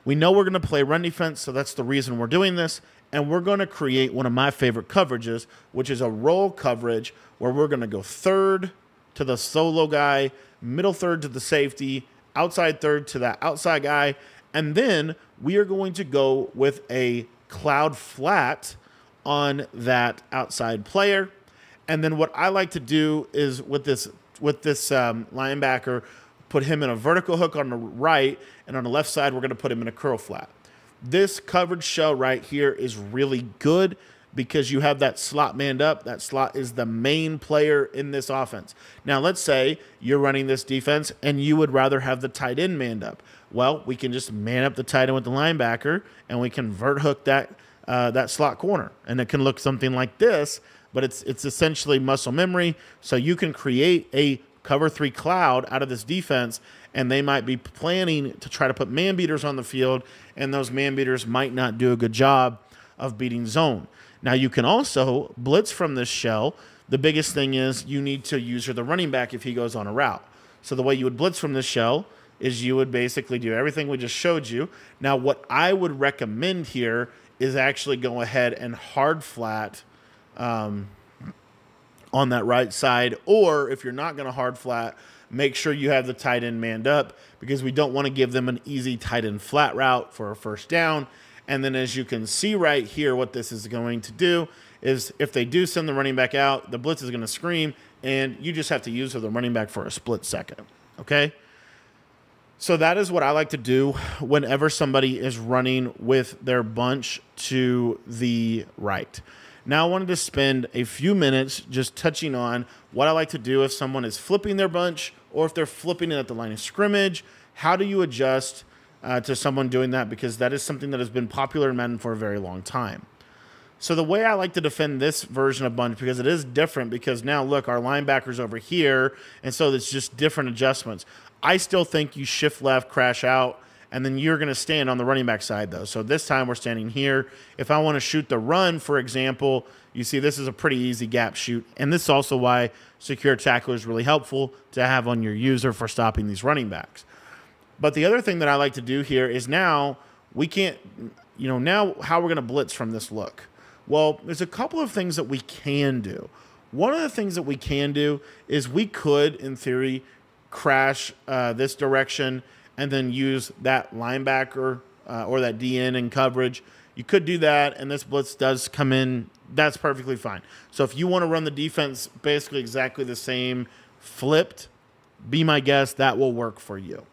We know we're going to play run defense, so that's the reason we're doing this. And we're going to create one of my favorite coverages, which is a roll coverage where we're going to go third to the solo guy, middle third to the safety, outside third to that outside guy. And then we are going to go with a cloud flat on that outside player. And then what I like to do is with this, with this um, linebacker, put him in a vertical hook on the right, and on the left side, we're going to put him in a curl flat. This coverage shell right here is really good because you have that slot manned up. That slot is the main player in this offense. Now, let's say you're running this defense and you would rather have the tight end manned up. Well, we can just man up the tight end with the linebacker, and we can vert hook that uh, that slot corner. And it can look something like this, but it's, it's essentially muscle memory. So you can create a cover three cloud out of this defense, and they might be planning to try to put man beaters on the field, and those man beaters might not do a good job of beating zone. Now, you can also blitz from this shell. The biggest thing is you need to use the running back if he goes on a route. So the way you would blitz from this shell is you would basically do everything we just showed you. Now, what I would recommend here is actually go ahead and hard flat um, on that right side, or if you're not going to hard flat, make sure you have the tight end manned up, because we don't want to give them an easy tight end flat route for a first down. And then as you can see right here, what this is going to do is if they do send the running back out, the blitz is going to scream, and you just have to use the running back for a split second, okay? So that is what I like to do whenever somebody is running with their bunch to the right. Now I wanted to spend a few minutes just touching on what I like to do if someone is flipping their bunch or if they're flipping it at the line of scrimmage. How do you adjust uh, to someone doing that? Because that is something that has been popular in Madden for a very long time. So the way I like to defend this version of bunch, because it is different, because now look, our linebacker's over here, and so it's just different adjustments. I still think you shift left, crash out, and then you're going to stand on the running back side, though. So this time we're standing here. If I want to shoot the run, for example, you see this is a pretty easy gap shoot. And this is also why secure tackle is really helpful to have on your user for stopping these running backs. But the other thing that I like to do here is now we can't, you know, now how we're going to blitz from this look. Well, there's a couple of things that we can do. One of the things that we can do is we could, in theory, crash uh, this direction and then use that linebacker uh, or that D N in coverage. You could do that, and this blitz does come in. That's perfectly fine. So if you want to run the defense basically exactly the same flipped, be my guest, that will work for you.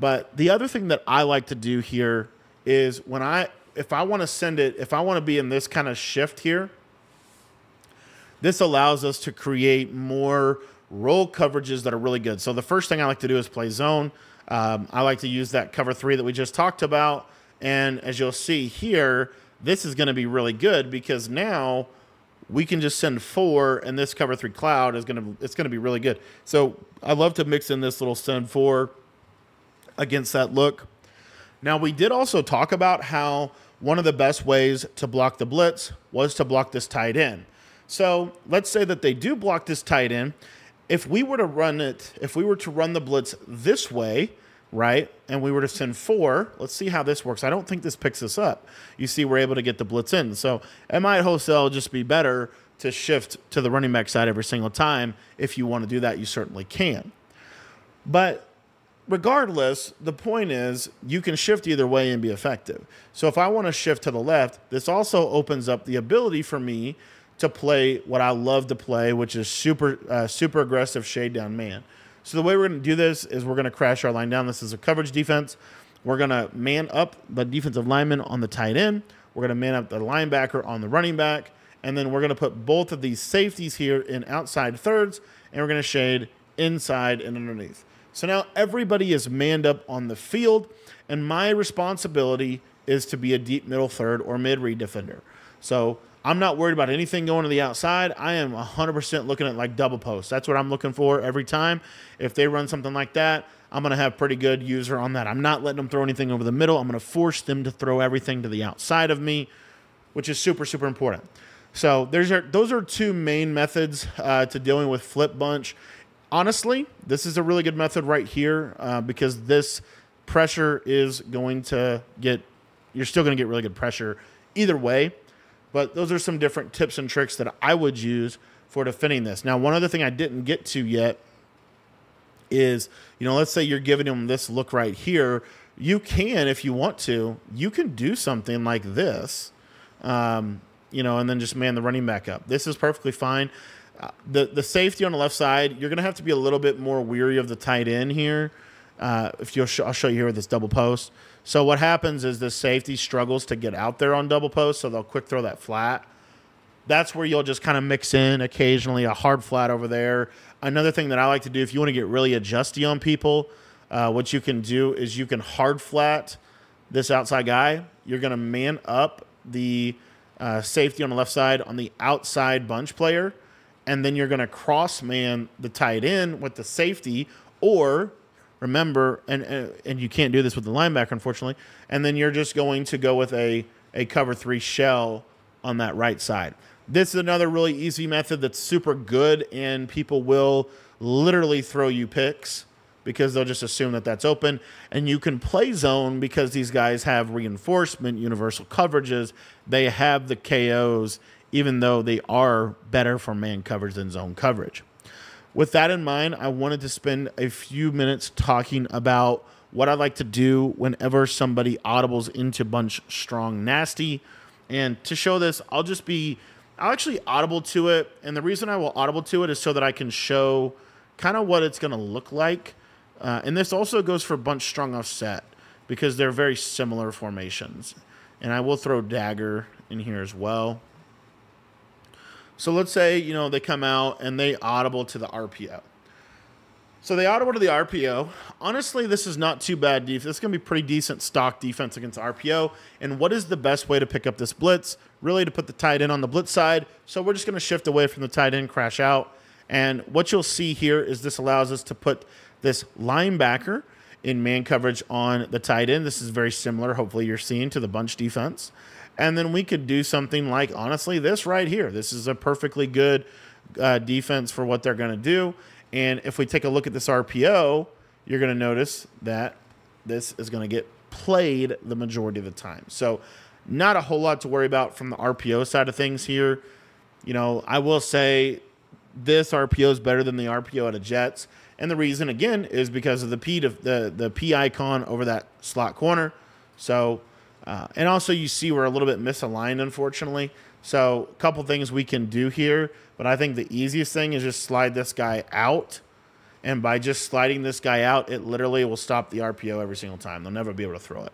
But the other thing that I like to do here is when I, if I want to send it, if I want to be in this kind of shift here, this allows us to create more roll coverages that are really good. So the first thing I like to do is play zone. Um, I like to use that cover three that we just talked about. And as you'll see here, this is going to be really good because now we can just send four, and this cover three cloud is gonna it's gonna be really good. So I love to mix in this little send four against that look. Now, we did also talk about how one of the best ways to block the blitz was to block this tight end. So let's say that they do block this tight end. If we were to run it, if we were to run the blitz this way, right, and we were to send four, let's see how this works. I don't think this picks us up. You see, we're able to get the blitz in. So it might wholesale just be better to shift to the running back side every single time. If you want to do that, you certainly can. But regardless, the point is you can shift either way and be effective. So if I want to shift to the left, this also opens up the ability for me to play what I love to play, which is super uh, super aggressive shade down man. So the way we're going to do this is we're going to crash our line down. This is a coverage defense. We're going to man up the defensive lineman on the tight end. We're going to man up the linebacker on the running back. And then we're going to put both of these safeties here in outside thirds, and we're going to shade inside and underneath. So now everybody is manned up on the field, and my responsibility is to be a deep middle third or mid-read defender. So I'm not worried about anything going to the outside. I am one hundred percent looking at like double posts. That's what I'm looking for every time. If they run something like that, I'm going to have pretty good user on that. I'm not letting them throw anything over the middle. I'm going to force them to throw everything to the outside of me, which is super, super important. So there's your, those are two main methods uh, to dealing with flip bunch. Honestly, this is a really good method right here uh, because this pressure is going to get, you're still going to get really good pressure either way. But those are some different tips and tricks that I would use for defending this. Now, one other thing I didn't get to yet is, you know, let's say you're giving them this look right here. You can, if you want to, you can do something like this, um, you know, and then just man the running back up. This is perfectly fine. Uh, the, the safety on the left side, you're going to have to be a little bit more weary of the tight end here. Uh, if you'll sh I'll show you here with this double post. So what happens is the safety struggles to get out there on double post, so they'll quick throw that flat. That's where you'll just kind of mix in occasionally a hard flat over there. Another thing that I like to do if you want to get really adjusty on people, uh, what you can do is you can hard flat this outside guy. You're going to man up the uh, safety on the left side on the outside bunch player, and then you're going to cross man the tight end with the safety, or remember, and, and and you can't do this with the linebacker, unfortunately. And then you're just going to go with a, a cover three shell on that right side. This is another really easy method that's super good, and people will literally throw you picks because they'll just assume that that's open. And you can play zone because these guys have reinforcement, universal coverages. They have the K Os, even though they are better for man coverage than zone coverage. With that in mind, I wanted to spend a few minutes talking about what I like to do whenever somebody audibles into bunch strong nasty. And to show this, I'll just be, I'll actually audible to it. And the reason I will audible to it is so that I can show kind of what it's going to look like. Uh, and this also goes for bunch strong offset because they're very similar formations. And I will throw dagger in here as well. So let's say, you know, they come out and they audible to the R P O. So they audible to the R P O. Honestly, this is not too bad defense. This is going to be pretty decent stock defense against R P O. And what is the best way to pick up this blitz? Really to put the tight end on the blitz side. So we're just going to shift away from the tight end, crash out. And what you'll see here is this allows us to put this linebacker in man coverage on the tight end. This is very similar, hopefully you're seeing, to the bunch defense. And then we could do something like, honestly, this right here. This is a perfectly good uh, defense for what they're going to do. And if we take a look at this R P O, you're going to notice that this is going to get played the majority of the time. So not a whole lot to worry about from the R P O side of things here. You know, I will say this R P O is better than the R P O out of Jets. And the reason, again, is because of the P, to, the, the P icon over that slot corner. So... Uh, and also you see we're a little bit misaligned, unfortunately. So a couple things we can do here, but I think the easiest thing is just slide this guy out. And by just sliding this guy out, it literally will stop the R P O every single time. They'll never be able to throw it.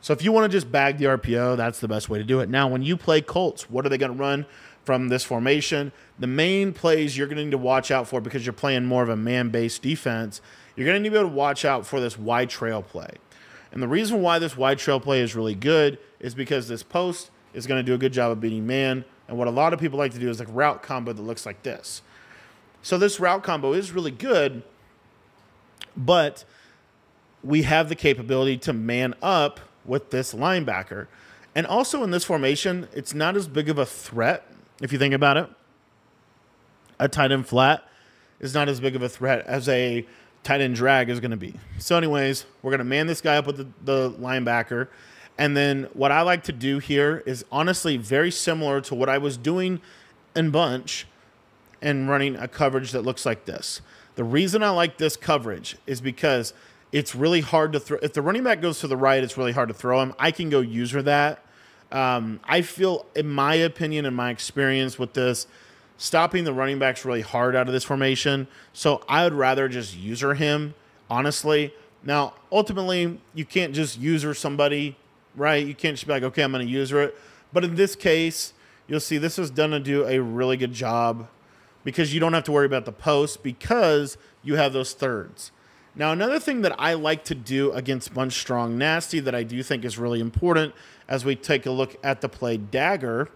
So if you want to just bag the R P O, that's the best way to do it. Now, when you play Colts, what are they going to run from this formation? The main plays you're going to need to watch out for, because you're playing more of a man-based defense, you're going to need to be able to watch out for this wide trail play. And the reason why this wide trail play is really good is because this post is going to do a good job of beating man. And what a lot of people like to do is like route combo that looks like this. So this route combo is really good, but we have the capability to man up with this linebacker. And also in this formation, it's not as big of a threat, if you think about it. A tight end flat is not as big of a threat as a tight end drag is going to be. So anyways, we're going to man this guy up with the, the linebacker. And then what I like to do here is honestly very similar to what I was doing in bunch and running a coverage that looks like this. The reason I like this coverage is because it's really hard to throw. If the running back goes to the right, it's really hard to throw him. I can go user that. Um, I feel, in my opinion, in my experience with this, stopping the running back's really hard out of this formation. So I would rather just user him, honestly. Now, ultimately, you can't just user somebody, right? You can't just be like, okay, I'm going to user it. But in this case, you'll see this is done to do a really good job, because you don't have to worry about the post because you have those thirds. Now, another thing that I like to do against Bunch Strong Nasty that I do think is really important as we take a look at the play Dagger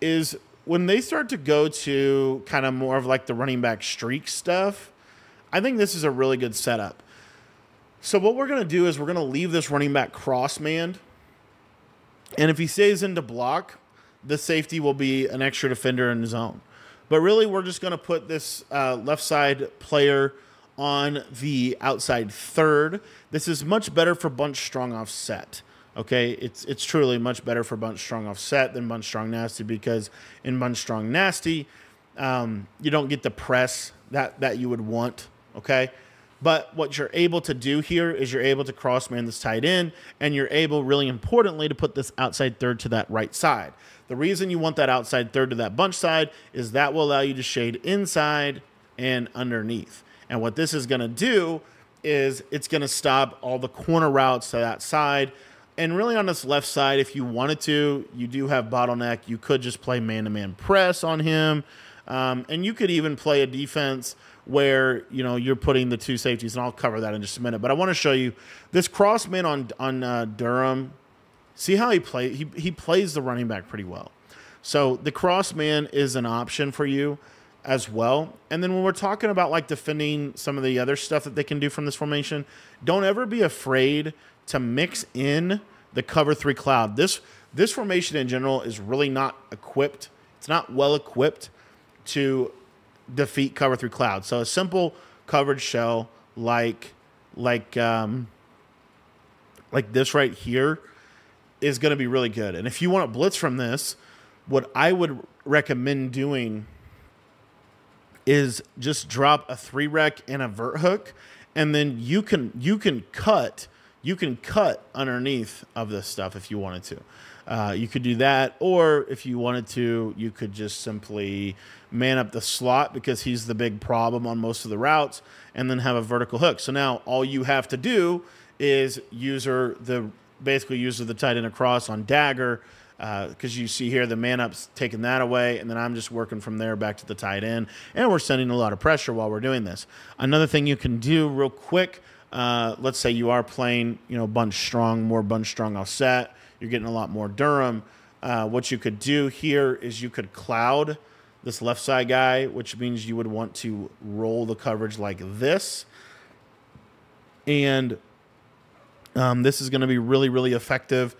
is when they start to go to kind of more of like the running back streak stuff, I think this is a really good setup. So what we're going to do is we're going to leave this running back cross manned. And if he stays into block, the safety will be an extra defender in his own. But really, we're just going to put this uh, left side player on the outside third. This is much better for Bunch Strong Offset. Okay, it's it's truly much better for Bunch Strong Offset than Bunch Strong Nasty, because in Bunch Strong Nasty, um, you don't get the press that, that you would want. Okay, but what you're able to do here is you're able to cross-man this tight end, and you're able, really importantly, to put this outside third to that right side. The reason you want that outside third to that bunch side is that will allow you to shade inside and underneath. And what this is going to do is it's going to stop all the corner routes to that side. And really on this left side, if you wanted to, you do have bottleneck. You could just play man-to-man press on him. Um, and you could even play a defense where, you know, you're putting the two safeties, and I'll cover that in just a minute. But I want to show you this cross man on, on uh, Durham. See how he play? He, he plays the running back pretty well. So the cross man is an option for you as well. And then when we're talking about like defending some of the other stuff that they can do from this formation, don't ever be afraid to mix in the cover three cloud. This, this formation in general is really not equipped. It's not well equipped to defeat cover three cloud. So a simple coverage shell like, like, um, like this right here is going to be really good. And if you want to blitz from this, what I would recommend doing is just drop a three rec and a vert hook, and then you can you can cut you can cut underneath of this stuff if you wanted to. Uh, you could do that, or if you wanted to, you could just simply man up the slot because he's the big problem on most of the routes, and then have a vertical hook. So now all you have to do is user the basically uses the tight end across on Dagger, because uh, you see here the man-up's taking that away, and then I'm just working from there back to the tight end, and we're sending a lot of pressure while we're doing this. Another thing you can do real quick, uh, let's say you are playing, you know, bunch strong, more bunch strong offset, you're getting a lot more Durham. Uh, what you could do here is you could cloud this left side guy, which means you would want to roll the coverage like this, and Um, this is going to be really, really effective,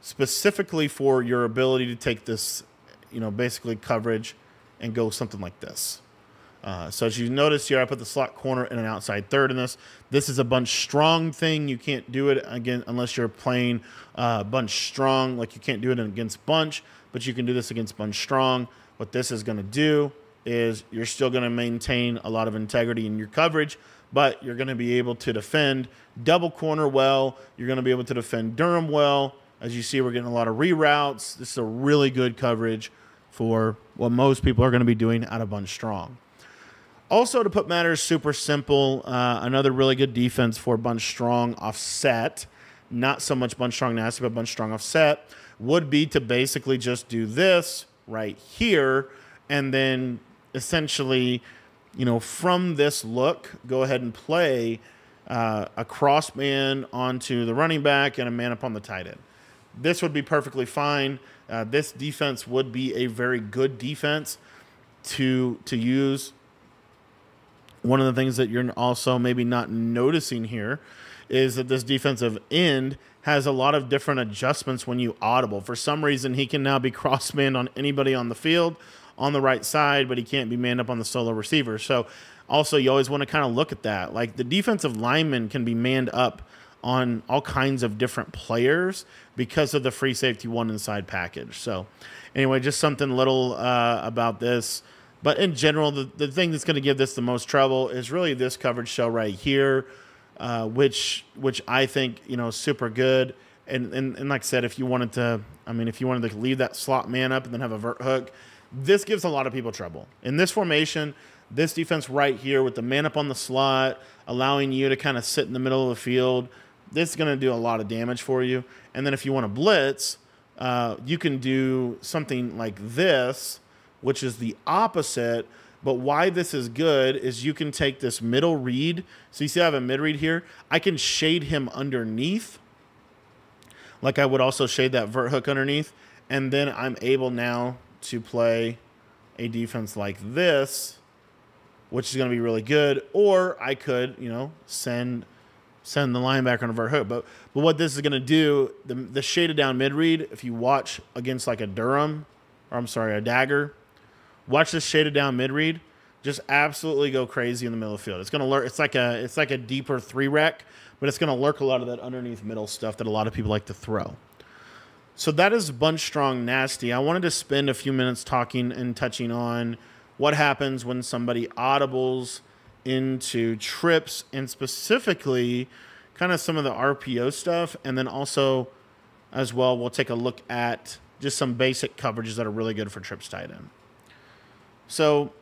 specifically for your ability to take this, you know, basically coverage and go something like this. Uh, so as you notice here, I put the slot corner and an outside third in this. This is a bunch strong thing. You can't do it again unless you're playing uh, bunch strong. Like you can't do it against bunch, but you can do this against bunch strong. What this is going to do is you're still going to maintain a lot of integrity in your coverage, but you're going to be able to defend double corner well. You're going to be able to defend Durham well. As you see, we're getting a lot of reroutes. This is a really good coverage for what most people are going to be doing out of bunch strong. Also, to put matters super simple, uh, another really good defense for bunch strong offset, not so much bunch strong nasty, but bunch strong offset, would be to basically just do this right here, and then essentially, you know, from this look, go ahead and play uh, a cross man onto the running back and a man up on the tight end. This would be perfectly fine. Uh, this defense would be a very good defense to to use. One of the things that you're also maybe not noticing here is that this defensive end has a lot of different adjustments when you audible. For some reason, he can now be cross-manned on anybody on the field on the right side, but he can't be manned up on the solo receiver. So also, you always want to kind of look at that. Like, the defensive lineman can be manned up on all kinds of different players because of the free safety one inside package. So anyway, just something little uh, about this. But in general, the, the thing that's going to give this the most trouble is really this coverage shell right here, uh, which which I think, you know, super good. And, and, and like I said, if you wanted to, I mean, if you wanted to leave that slot man up and then have a vert hook, this gives a lot of people trouble. In this formation, this defense right here with the man up on the slot, allowing you to kind of sit in the middle of the field, this is going to do a lot of damage for you. And then if you want to blitz, uh, you can do something like this, which is the opposite. But why this is good is you can take this middle read. So you see I have a mid read here. I can shade him underneath, like I would also shade that vert hook underneath. And then I'm able now to play a defense like this, which is going to be really good. Or I could, you know, send... send the linebacker on a vert hook. But, but what this is going to do, the, the shaded down mid-read, if you watch against like a Durham, or I'm sorry, a Dagger, watch this shaded down mid-read, just absolutely go crazy in the middle of the field. It's going to lurk. It's like a, it's like a deeper three-rec, but it's going to lurk a lot of that underneath middle stuff that a lot of people like to throw. So that is Bunch Strong Nasty. I wanted to spend a few minutes talking and touching on what happens when somebody audibles into trips, and specifically kind of some of the R P O stuff, and then also as well we'll take a look at just some basic coverages that are really good for trips tight end. So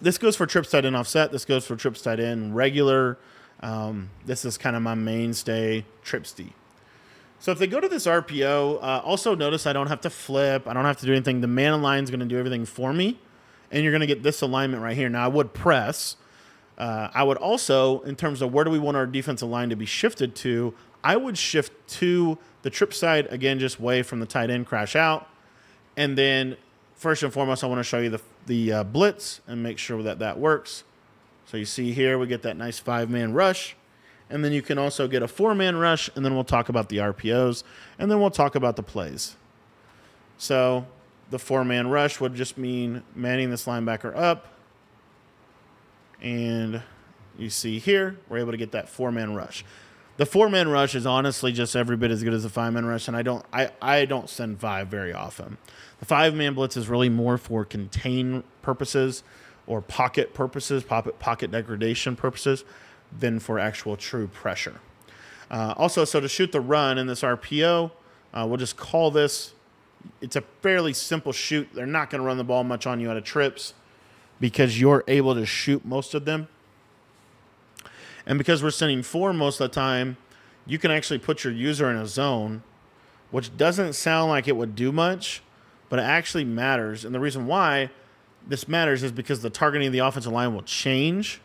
this goes for trips tight end offset, this goes for trips tight end regular. Um, this is kind of my mainstay trips D. So if they go to this R P O, uh, also notice I don't have to flip, I don't have to do anything. The man in line is going to do everything for me. And you're going to get this alignment right here. Now, I would press. Uh, I would also, in terms of where do we want our defensive line to be shifted to, I would shift to the trip side, again, just way from the tight end crash out. And then, first and foremost, I want to show you the, the uh, blitz and make sure that that works. So you see here, we get that nice five-man rush. And then you can also get a four-man rush. And then we'll talk about the R P Os. And then we'll talk about the plays. So... the four-man rush would just mean manning this linebacker up. And you see here, we're able to get that four-man rush. The four-man rush is honestly just every bit as good as a five-man rush, and I don't, I, I don't send five very often. The five-man blitz is really more for contain purposes or pocket purposes, pocket, pocket degradation purposes, than for actual true pressure. Uh, also, so to shoot the run in this R P O, uh, we'll just call this. It's a fairly simple shoot. They're not going to run the ball much on you out of trips because you're able to shoot most of them. And because we're sending four most of the time, you can actually put your user in a zone, which doesn't sound like it would do much, but it actually matters. And the reason why this matters is because the targeting of the offensive line will change,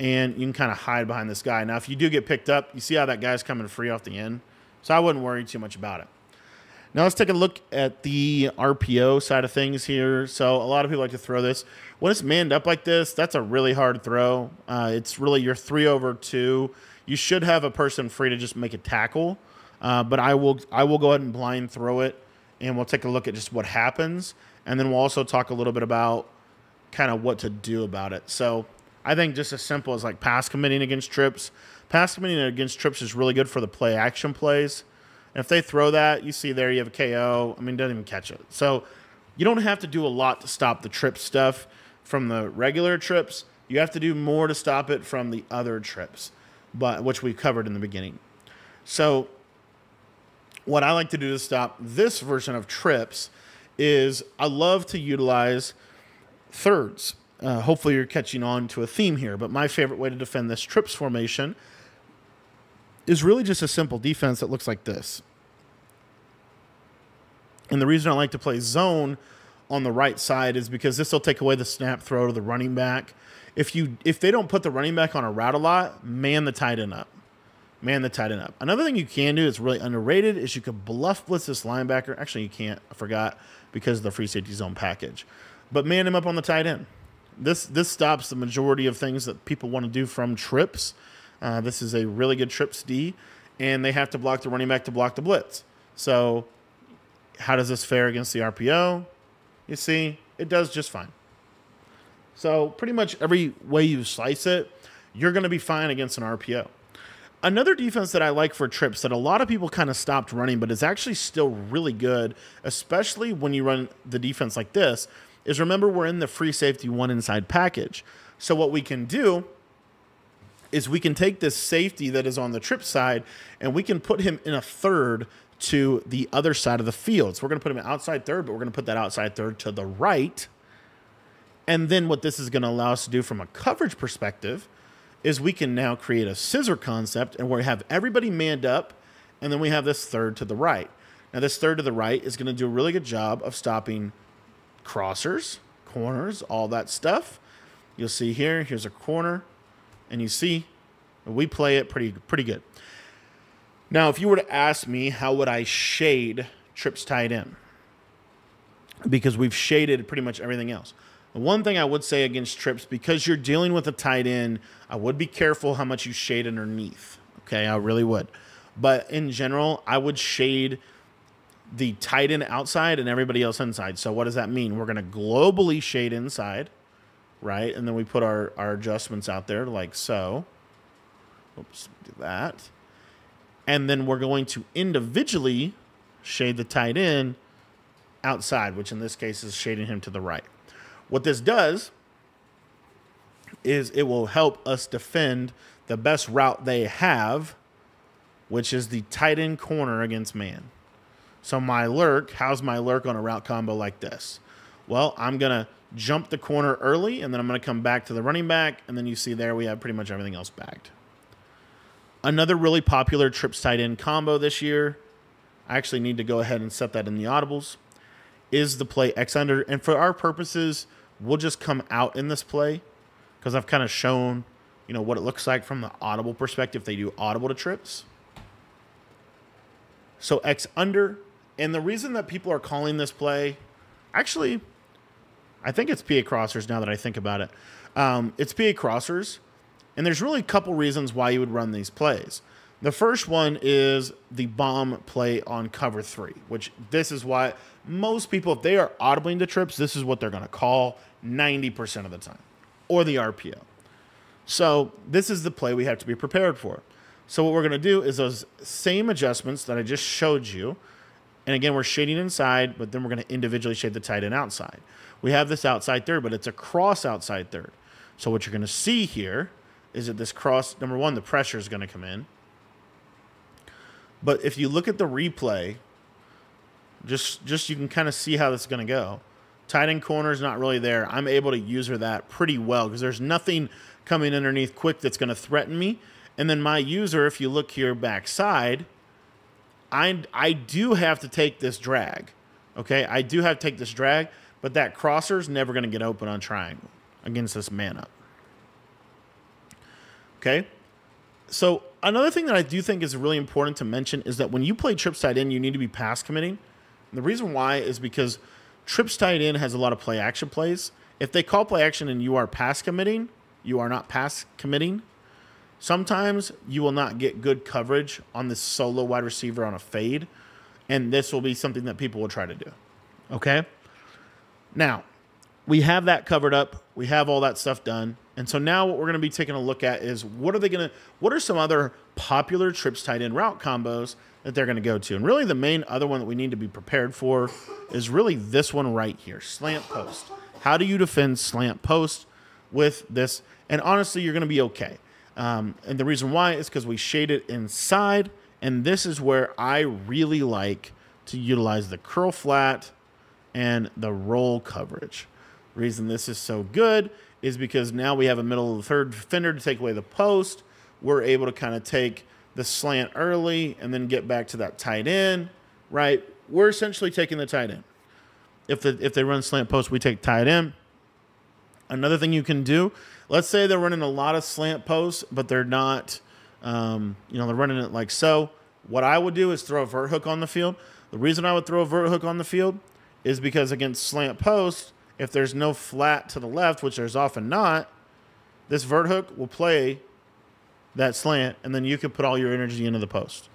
and you can kind of hide behind this guy. Now, if you do get picked up, you see how that guy's coming free off the end. So I wouldn't worry too much about it. Now let's take a look at the R P O side of things here. So a lot of people like to throw this. When it's manned up like this, that's a really hard throw. Uh, it's really your three over two. You should have a person free to just make a tackle. Uh, but I will, I will go ahead and blind throw it, and we'll take a look at just what happens. And then we'll also talk a little bit about kind of what to do about it. So I think just as simple as like pass committing against trips. Pass committing against trips is really good for the play action plays. If they throw that, you see there you have a K O. I mean, doesn't even catch it. So you don't have to do a lot to stop the trip stuff from the regular trips. You have to do more to stop it from the other trips, but which we covered in the beginning. So what I like to do to stop this version of trips is I love to utilize thirds. Uh, hopefully you're catching on to a theme here, but my favorite way to defend this trips formation is really just a simple defense that looks like this. And the reason I like to play zone on the right side is because this will take away the snap throw to the running back. If you if they don't put the running back on a route a lot, man the tight end up. man the tight end up. Another thing you can do that's really underrated is you can bluff blitz this linebacker. Actually, you can't. I forgot because of the free safety zone package. But man him up on the tight end. This this stops the majority of things that people want to do from trips. Uh, this is a really good trips D, and they have to block the running back to block the blitz. So how does this fare against the R P O? You see, it does just fine. So pretty much every way you slice it, you're going to be fine against an R P O. Another defense that I like for trips that a lot of people kind of stopped running, but is actually still really good, especially when you run the defense like this, is remember we're in the free safety one inside package. So what we can do is we can take this safety that is on the trip side and we can put him in a third to the other side of the field. So we're going to put him an outside third, but we're going to put that outside third to the right. And then what this is going to allow us to do from a coverage perspective is we can now create a scissor concept and we have everybody manned up, and then we have this third to the right. Now this third to the right is going to do a really good job of stopping crossers, corners, all that stuff. You'll see here, here's a corner, and you see we play it pretty pretty good. Now, if you were to ask me how would I shade trips tight end, because we've shaded pretty much everything else. One thing I would say against trips, because you're dealing with a tight end, I would be careful how much you shade underneath. Okay, I really would. But in general, I would shade the tight end outside and everybody else inside. So what does that mean? We're going to globally shade inside, right? And then we put our, our adjustments out there like so. Oops, do that. And then we're going to individually shade the tight end outside, which in this case is shading him to the right. What this does is it will help us defend the best route they have, which is the tight end corner against man. So my lurk, how's my lurk on a route combo like this? Well, I'm going to jump the corner early, and then I'm going to come back to the running back, and then you see there we have pretty much everything else bagged. Another really popular trips tight end combo this year, I actually need to go ahead and set that in the audibles, is the play X under. And for our purposes, we'll just come out in this play because I've kind of shown, you know, what it looks like from the audible perspective. They do audible to trips. So X under. And the reason that people are calling this play, actually, I think it's P A crossers now that I think about it. Um, it's P A crossers. And there's really a couple reasons why you would run these plays. The first one is the bomb play on cover three, which this is why most people, if they are audibling to trips, this is what they're going to call ninety percent of the time, or the R P O. So this is the play we have to be prepared for. So what we're going to do is those same adjustments that I just showed you. And again, we're shading inside, but then we're going to individually shade the tight end outside. We have this outside third, but it's a cross outside third. So what you're going to see here is that this cross, number one, the pressure is going to come in. But if you look at the replay, just just you can kind of see how this is going to go. Tight end corner is not really there. I'm able to user that pretty well because there's nothing coming underneath quick that's going to threaten me. And then my user, if you look here backside, I, I do have to take this drag. Okay, I do have to take this drag, but that crosser is never going to get open on triangle against this man up. Okay, so another thing that I do think is really important to mention is that when you play trips tight end, you need to be pass committing. And the reason why is because trips tight end has a lot of play action plays. If they call play action and you are pass committing, you are not pass committing. Sometimes you will not get good coverage on this solo wide receiver on a fade. And this will be something that people will try to do. Okay. Now we have that covered up. We have all that stuff done. And so now what we're going to be taking a look at is what are they going to, what are some other popular trips tight end route combos that they're going to go to? And really the main other one that we need to be prepared for is really this one right here, slant post. How do you defend slant post with this? And honestly, you're going to be okay. Um, and the reason why is because we shade it inside. And this is where I really like to utilize the curl flat and the roll coverage. The reason this is so good is because now we have a middle of the third defender to take away the post. We're able to kind of take the slant early and then get back to that tight end, right? We're essentially taking the tight end. If, the, if they run slant post, we take tight end. Another thing you can do, let's say they're running a lot of slant posts, but they're not Um, you know, they're running it like so. What I would do is throw a vert hook on the field. The reason I would throw a vert hook on the field is because against slant post, if there's no flat to the left, which there's often not, this vert hook will play that slant, and then you could put all your energy into the post.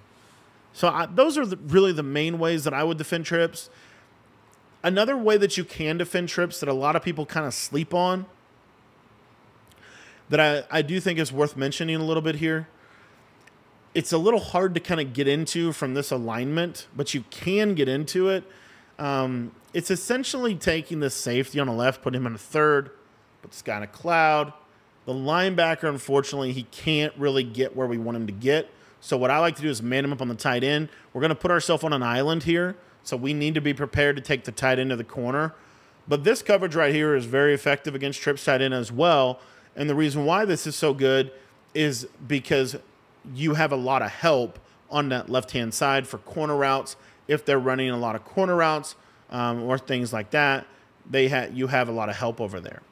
So I, those are the, really the main ways that I would defend trips. Another way that you can defend trips that a lot of people kind of sleep on, that I, I do think is worth mentioning a little bit here. It's a little hard to kind of get into from this alignment, but you can get into it. Um, it's essentially taking the safety on the left, putting him in a third, but it's got a cloud. The linebacker, unfortunately, he can't really get where we want him to get. So what I like to do is man him up on the tight end. We're going to put ourselves on an island here, so we need to be prepared to take the tight end to the corner. But this coverage right here is very effective against trips tight end as well. And the reason why this is so good is because you have a lot of help on that left-hand side for corner routes. If they're running a lot of corner routes um, or things like that, they ha you have a lot of help over there.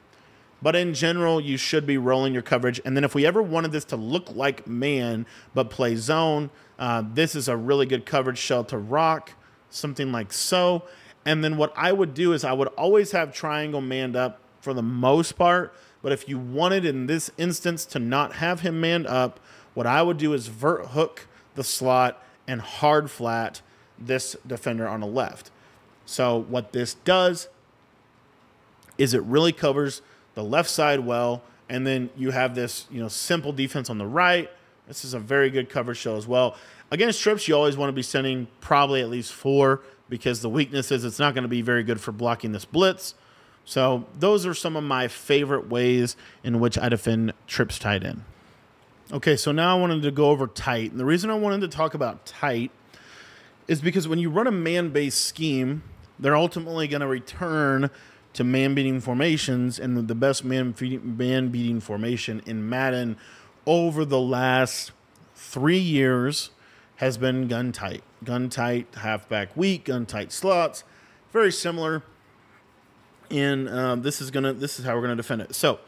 But in general, you should be rolling your coverage. And then if we ever wanted this to look like man but play zone, uh, this is a really good coverage shell to rock, something like so. And then what I would do is I would always have triangle manned up for the most part. But if you wanted in this instance to not have him manned up, what I would do is vert hook the slot and hard flat this defender on the left. So what this does is it really covers the left side well, and then you have this, you know, simple defense on the right. This is a very good coverage show as well. Against trips, you always want to be sending probably at least four, because the weakness is it's not going to be very good for blocking this blitz. So those are some of my favorite ways in which I defend trips tight end. Okay, so now I wanted to go over tight. And the reason I wanted to talk about tight is because when you run a man-based scheme, they're ultimately going to return to man-beating formations, and the best man-beating formation in Madden over the last three years has been gun tight. Gun tight, halfback weak, gun tight slots, very similar. And uh, this is gonna, this is how we're gonna defend it. So,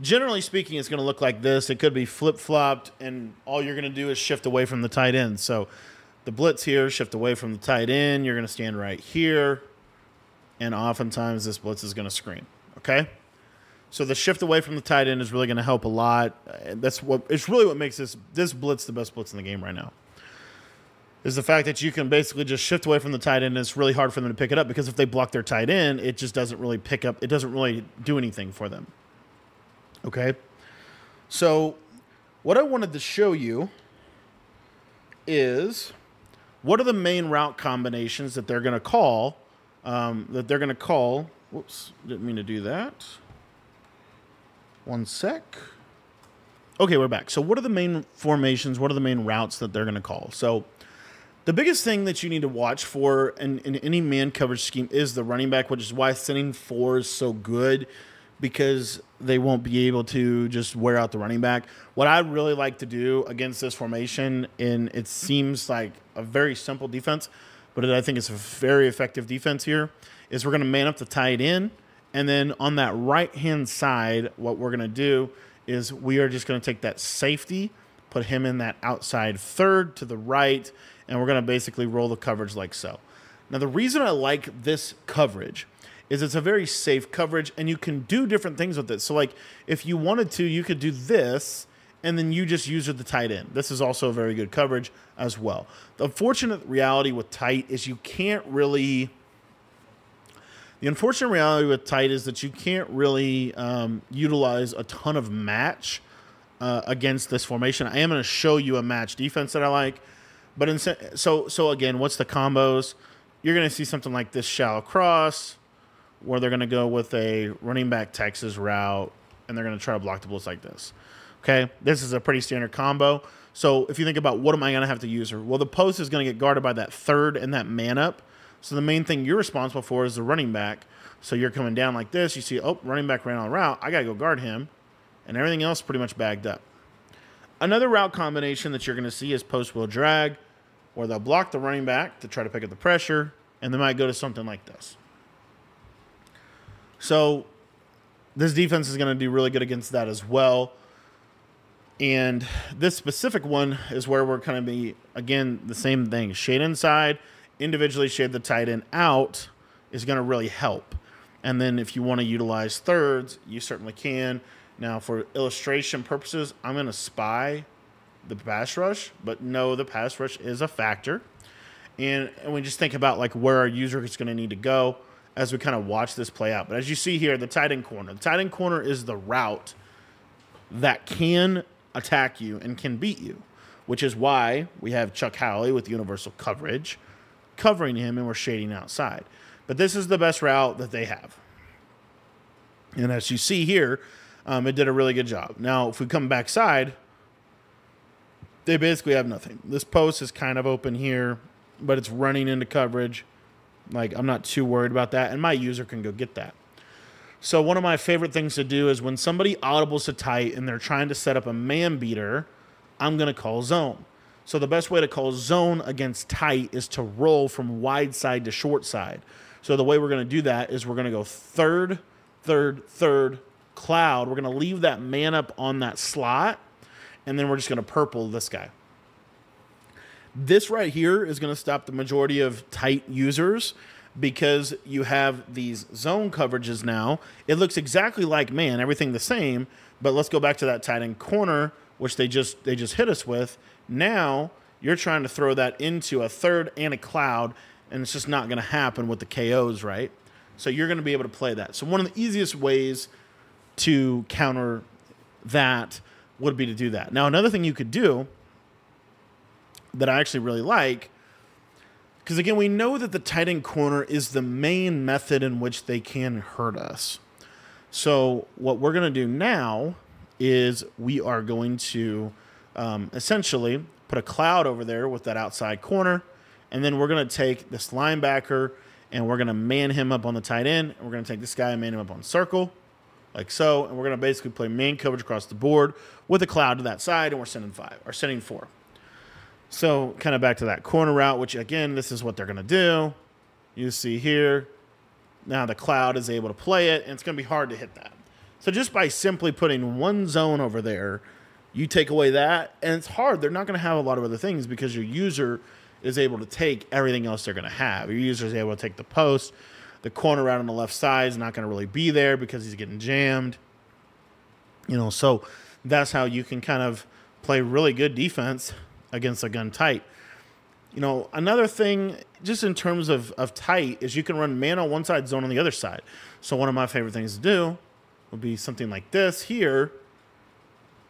generally speaking, it's gonna look like this. It could be flip-flopped, and all you're gonna do is shift away from the tight end. So, the blitz here, shift away from the tight end. You're gonna stand right here, and oftentimes this blitz is gonna screen. Okay, so the shift away from the tight end is really gonna help a lot. That's what it's really what makes this this blitz the best blitz in the game right now. Is the fact that you can basically just shift away from the tight end, and it's really hard for them to pick it up, because if they block their tight end, it just doesn't really pick up. It doesn't really do anything for them. Okay? So what I wanted to show you is what are the main route combinations that they're going to call, um, that they're going to call. Whoops, didn't mean to do that. One sec. Okay, we're back. So what are the main formations? What are the main routes that they're going to call? So the biggest thing that you need to watch for in, in any man coverage scheme is the running back, which is why sending four is so good, because they won't be able to just wear out the running back. What I really like to do against this formation, and it seems like a very simple defense, but I think it's a very effective defense here, is we're going to man up the tight end, and then on that right-hand side, what we're going to do is we are just going to take that safety, put him in that outside third to the right, and we're going to basically roll the coverage like so. Now, the reason I like this coverage is it's a very safe coverage, and you can do different things with it. So, like, if you wanted to, you could do this, and then you just use it the tight end. This is also a very good coverage as well. The unfortunate reality with tight is you can't really... The unfortunate reality with tight is that you can't really um, utilize a ton of match Uh, against this formation. I am going to show you a match defense that I like, but in, so so again, what's the combos? You're going to see something like this shallow cross, where they're going to go with a running back Texas route, and they're going to try to block the blitz like this. Okay, this is a pretty standard combo. So if you think about what am I going to have to use her? Well, the post is going to get guarded by that third and that man up. So the main thing you're responsible for is the running back. So you're coming down like this. You see, oh, running back ran on route. I got to go guard him. And everything else pretty much bagged up. Another route combination that you're going to see is post-wheel drag, where they'll block the running back to try to pick up the pressure, and they might go to something like this. So this defense is going to do really good against that as well. And this specific one is where we're going to be, again, the same thing. Shade inside, individually shade the tight end out is going to really help. And then if you want to utilize thirds, you certainly can. Now, for illustration purposes, I'm going to spy the pass rush, but no, the pass rush is a factor. And, and we just think about like where our user is going to need to go as we kind of watch this play out. But as you see here, the tight end corner. The tight end corner is the route that can attack you and can beat you, which is why we have Chuck Howley with universal coverage covering him and we're shading outside. But this is the best route that they have. And as you see here, um, it did a really good job. Now, if we come backside, they basically have nothing. This post is kind of open here, but it's running into coverage. Like, I'm not too worried about that. And my user can go get that. So one of my favorite things to do is when somebody audibles to tight and they're trying to set up a man beater, I'm going to call zone. So the best way to call zone against tight is to roll from wide side to short side. So the way we're going to do that is we're going to go third, third, third, cloud. We're going to leave that man up on that slot, and then we're just going to purple this guy. This right here is going to stop the majority of tight users, because you have these zone coverages now. It looks exactly like man, everything the same, but let's go back to that tight end corner, which they just they just hit us with. Now you're trying to throw that into a third and a cloud, and it's just not going to happen with the K Os, right? So you're going to be able to play that. So one of the easiest ways to counter that would be to do that. Now, another thing you could do that I actually really like, because, again, we know that the tight end corner is the main method in which they can hurt us. So what we're going to do now is we are going to um, essentially put a cloud over there with that outside corner, and then we're going to take this linebacker, and we're going to man him up on the tight end, and we're going to take this guy and man him up on circle, like so, and we're going to basically play man coverage across the board with a cloud to that side, and we're sending five, or sending four. So kind of back to that corner route, which, again, this is what they're going to do. You see here, now the cloud is able to play it, and it's going to be hard to hit that. So just by simply putting one zone over there, you take away that, and it's hard. They're not going to have a lot of other things because your user is able to take everything else they're going to have. Your user is able to take the post. The corner route on the left side is not going to really be there because he's getting jammed. You know, so that's how you can kind of play really good defense against a gun tight. You know, another thing just in terms of, of tight is you can run man on one side, zone on the other side. So one of my favorite things to do would be something like this here.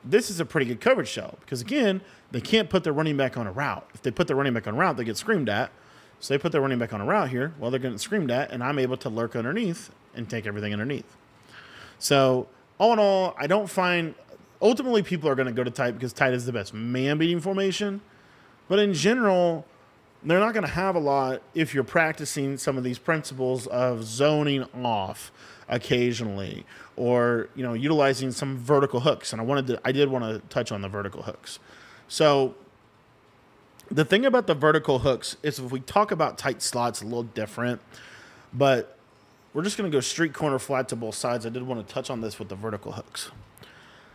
This is a pretty good coverage shell because, again, they can't put their running back on a route. If they put their running back on a route, they get screamed at. So they put their running back on a route here. Well, they're getting screamed at, and I'm able to lurk underneath and take everything underneath. So all in all, I don't find... Ultimately, people are going to go to tight because tight is the best man-beating formation. But in general, they're not going to have a lot if you're practicing some of these principles of zoning off occasionally, or, you know, utilizing some vertical hooks. And I wanted to, I did want to touch on the vertical hooks. So the thing about the vertical hooks is if we talk about tight slots, a little different, but we're just going to go street corner flat to both sides. I did want to touch on this with the vertical hooks.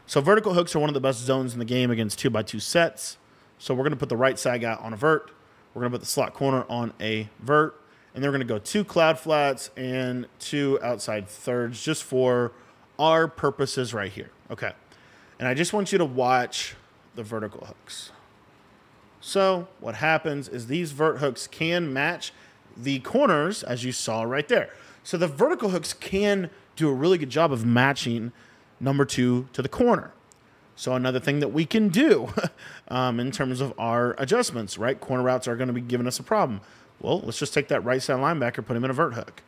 So vertical hooks are one of the best zones in the game against two by two sets. So we're going to put the right side guy on a vert. We're going to put the slot corner on a vert. And then we're going to go two cloud flats and two outside thirds just for our purposes right here. Okay. And I just want you to watch the vertical hooks. So what happens is these vert hooks can match the corners as you saw right there. So the vertical hooks can do a really good job of matching number two to the corner. So another thing that we can do um, in terms of our adjustments, right? Corner routes are going to be giving us a problem. Well, let's just take that right side linebacker, put him in a vert hook.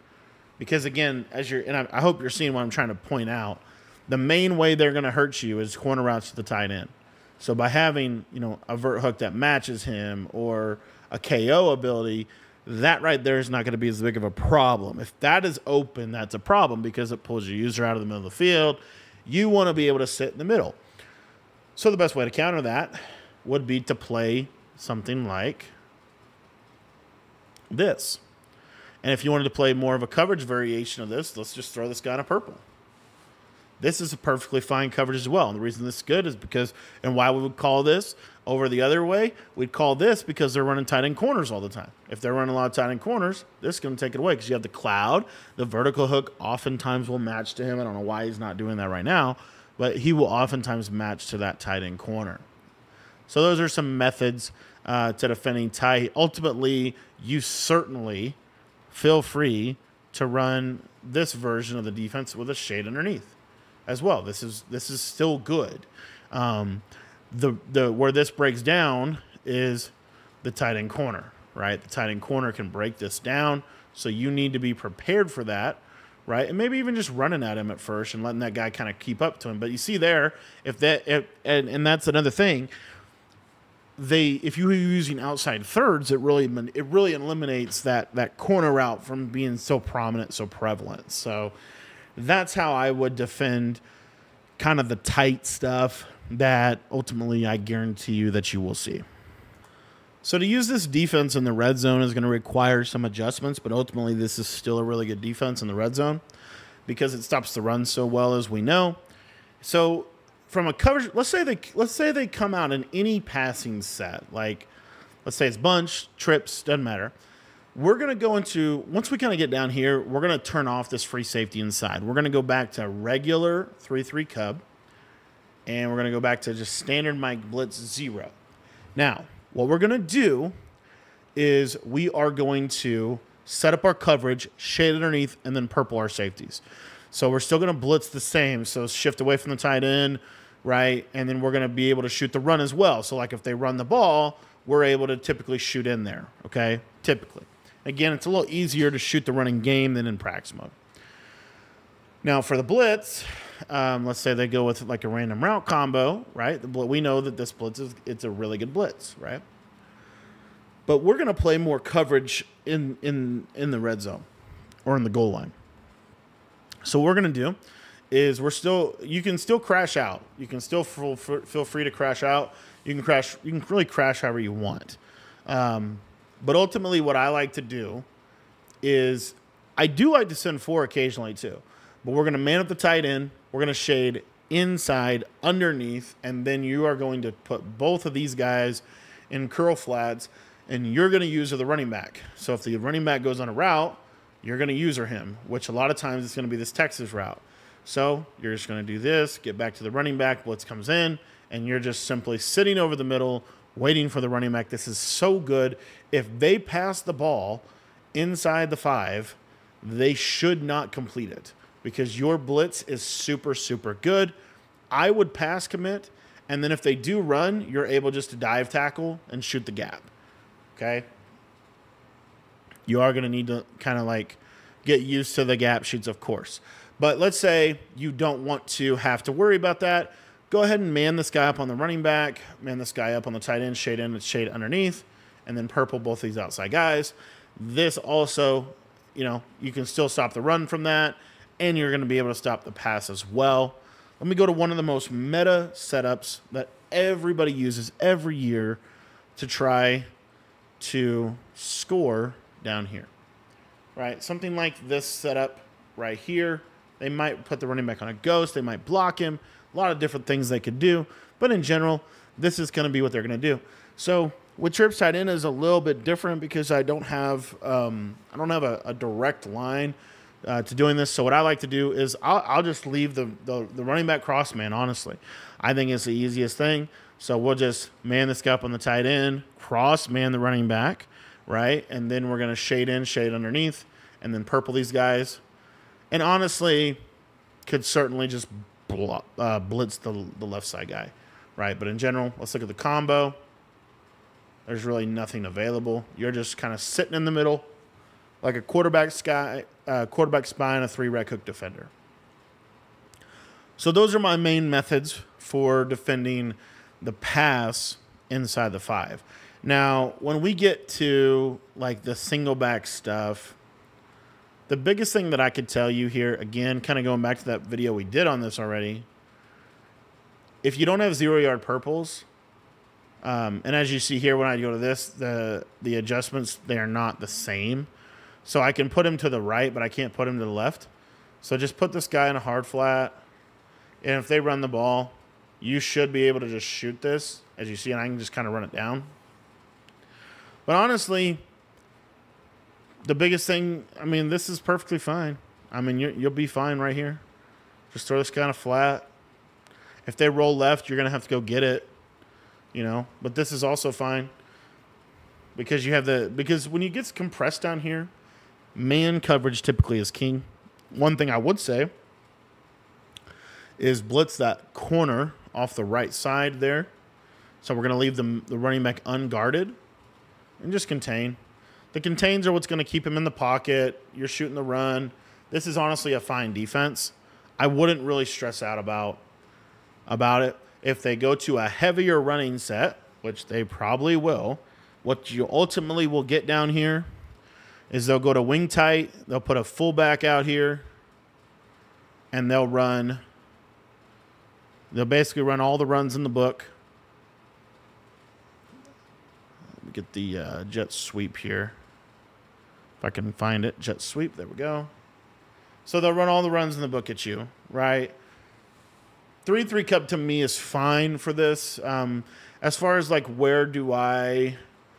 Because again, as you're, and I, I hope you're seeing what I'm trying to point out, the main way they're going to hurt you is corner routes to the tight end. So by having, you know, a vert hook that matches him or a K O ability, that right there is not going to be as big of a problem. If that is open, that's a problem because it pulls your user out of the middle of the field. You want to be able to sit in the middle. So the best way to counter that would be to play something like this. And if you wanted to play more of a coverage variation of this, let's just throw this guy in a purple. This is a perfectly fine coverage as well. And the reason this is good is because, and why we would call this over the other way, we'd call this because they're running tight end corners all the time. If they're running a lot of tight end corners, this is going to take it away because you have the cloud. The vertical hook oftentimes will match to him. I don't know why he's not doing that right now, but he will oftentimes match to that tight end corner. So those are some methods uh, to defending tight. Ultimately, you certainly feel free to run this version of the defense with a shade underneath as well. This is this is still good. Um, the the where this breaks down is the tight end corner, right? The tight end corner can break this down, so you need to be prepared for that, right? And maybe even just running at him at first and letting that guy kind of keep up to him. But you see there, if that if, and and that's another thing. They, if you were using outside thirds, it really it really eliminates that that corner route from being so prominent, so prevalent. So that's how I would defend kind of the tight stuff that ultimately I guarantee you that you will see. So to use this defense in the red zone is going to require some adjustments, but ultimately this is still a really good defense in the red zone because it stops the run so well, as we know. So from a coverage, let's say they let's say they come out in any passing set, like let's say it's bunch, trips, doesn't matter. We're gonna go into, once we kind of get down here, we're gonna turn off this free safety inside. We're gonna go back to regular three three cub, and we're gonna go back to just standard Mike blitz zero. Now, what we're gonna do is we are going to set up our coverage, shade underneath, and then purple our safeties. So we're still gonna blitz the same. So shift away from the tight end, right? And then we're gonna be able to shoot the run as well. So like if they run the ball, we're able to typically shoot in there, okay? Typically. Again, it's a little easier to shoot the running game than in practice mode. Now for the blitz, um, let's say they go with like a random route combo, right? The we know that this blitz is, it's a really good blitz, right? But we're gonna play more coverage in, in, in the red zone or in the goal line. So what we're going to do is we're still, you can still crash out. You can still feel free to crash out. You can crash, you can really crash however you want. Um, but ultimately what I like to do is I do like to send four occasionally too, but we're going to man up the tight end. We're going to shade inside underneath, and then you are going to put both of these guys in curl flats, and you're going to use the running back. So if the running back goes on a route, you're going to user him, which a lot of times it's going to be this Texas route. So you're just going to do this, get back to the running back, blitz comes in, and you're just simply sitting over the middle, waiting for the running back. This is so good. If they pass the ball inside the five, they should not complete it because your blitz is super, super good. I would pass commit, and then if they do run, you're able just to dive tackle and shoot the gap, okay? You are going to need to kind of like get used to the gap shoots, of course. But let's say you don't want to have to worry about that. Go ahead and man this guy up on the running back, man this guy up on the tight end, shade in and shade underneath, and then purple both these outside guys. This also, you know, you can still stop the run from that, and you're going to be able to stop the pass as well. Let me go to one of the most meta setups that everybody uses every year to try to score down here, right? Something like this setup right here. They might put the running back on a ghost. They might block him. A lot of different things they could do. But in general, this is going to be what they're going to do. So with trips tight end is a little bit different because I don't have um, I don't have a, a direct line uh, to doing this. So what I like to do is I'll, I'll just leave the, the, the running back cross man, honestly. I think it's the easiest thing. So we'll just man this guy up on the tight end, cross man the running back, right? And then we're going to shade in, shade underneath, and then purple these guys. And honestly, could certainly just bl uh, blitz the, the left side guy, right? But in general, let's look at the combo. There's really nothing available. You're just kind of sitting in the middle like a quarterback sky, uh, quarterback spy and a three-rec hook defender. So those are my main methods for defending the pass inside the five. Now, when we get to like the single back stuff, the biggest thing that I could tell you here, again, kind of going back to that video we did on this already, if you don't have zero-yard purples, um, and as you see here when I go to this, the, the adjustments, they are not the same. So I can put him to the right, but I can't put him to the left. So just put this guy in a hard flat, And if they run the ball, you should be able to just shoot this, as you see, and I can just kind of run it down. But honestly, the biggest thing, I mean, this is perfectly fine. I mean, you, you'll be fine right here. Just throw this kind of flat. If they roll left, you're going to have to go get it, you know. But this is also fine because you have the – because when you get compressed down here, man coverage typically is king. One thing I would say is blitz that corner off the right side there. So we're going to leave the, the running back unguarded and just contain. The contains are what's going to keep him in the pocket. You're shooting the run. This is honestly a fine defense. I wouldn't really stress out about, about it. If they go to a heavier running set, which they probably will, what you ultimately will get down here is they'll go to wing tight. They'll put a fullback out here, and they'll run. They'll basically run all the runs in the book. Let me get the uh, jet sweep here. If I can find it, jet sweep. There we go. So they'll run all the runs in the book at you, right? three three cup to me is fine for this. Um, as far as like where do I...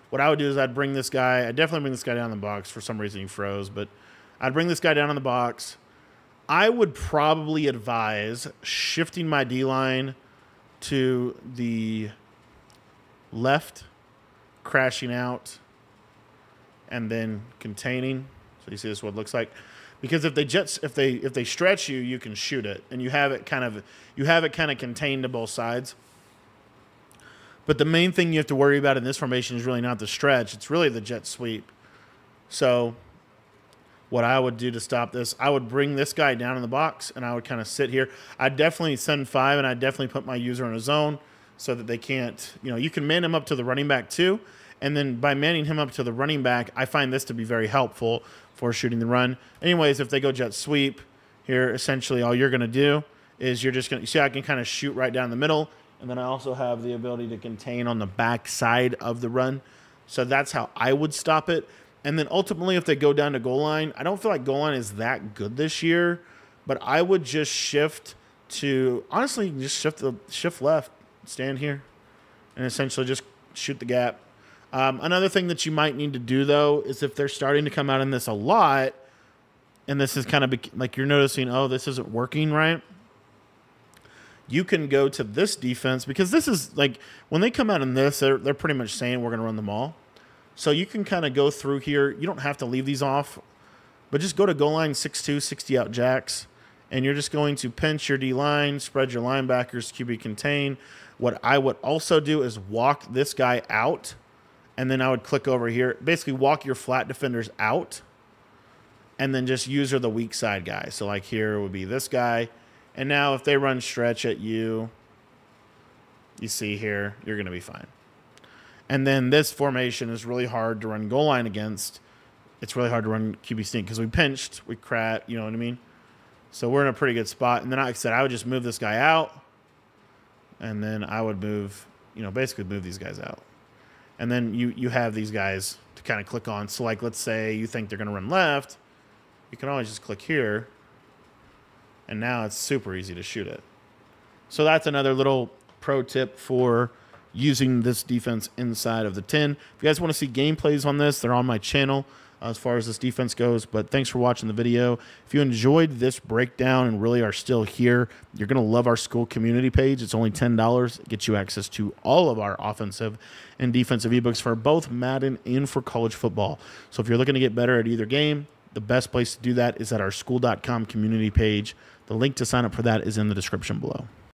What I would do is I'd bring this guy. I'd definitely bring this guy down in the box. For some reason he froze, but I'd bring this guy down in the box. I would probably advise shifting my D-line to the left, crashing out, and then containing. So you see this is what it looks like. Because if they jets, if they if they stretch you, you can shoot it, and you have it kind of you have it kind of contained to both sides. But the main thing you have to worry about in this formation is really not the stretch. It's really the jet sweep. So what I would do to stop this, I would bring this guy down in the box, and I would kind of sit here. I'd definitely send five, and I'd definitely put my user in a zone so that they can't, you know, you can man him up to the running back too. And then by manning him up to the running back, I find this to be very helpful for shooting the run. Anyways, if they go jet sweep here, essentially all you're going to do is you're just going to, you see I can kind of shoot right down the middle. And then I also have the ability to contain on the back side of the run. So that's how I would stop it. And then ultimately, if they go down to goal line, I don't feel like goal line is that good this year. But I would just shift to, honestly, you can just shift, the, shift left, stand here, and essentially just shoot the gap. Um, another thing that you might need to do, though, is if they're starting to come out in this a lot, and this is kind of like you're noticing, oh, this isn't working right. You can go to this defense because this is like when they come out in this, they're, they're pretty much saying we're going to run them all. So you can kind of go through here. You don't have to leave these off, but just go to goal line six two, sixty out jacks, and you're just going to pinch your D line, spread your linebackers, Q B contain. What I would also do is walk this guy out, and then I would click over here, basically walk your flat defenders out, and then just use the weak side guy. So like here would be this guy. And now if they run stretch at you, you see here, you're going to be fine. And then this formation is really hard to run goal line against. It's really hard to run Q B sneak because we pinched, we cracked, you know what I mean? So we're in a pretty good spot. And then like I said, I would just move this guy out. And then I would move, you know, basically move these guys out. And then you, you have these guys to kind of click on. So like let's say you think they're going to run left. You can always just click here. And now it's super easy to shoot it. So that's another little pro tip for using this defense inside of the ten. If you guys want to see gameplays on this, they're on my channel uh, as far as this defense goes. But thanks for watching the video. If you enjoyed this breakdown and really are still here, you're going to love our school community page. It's only ten dollars. It gets you access to all of our offensive and defensive ebooks for both Madden and for college football. So if you're looking to get better at either game, the best place to do that is at our school dot com community page. The link to sign up for that is in the description below.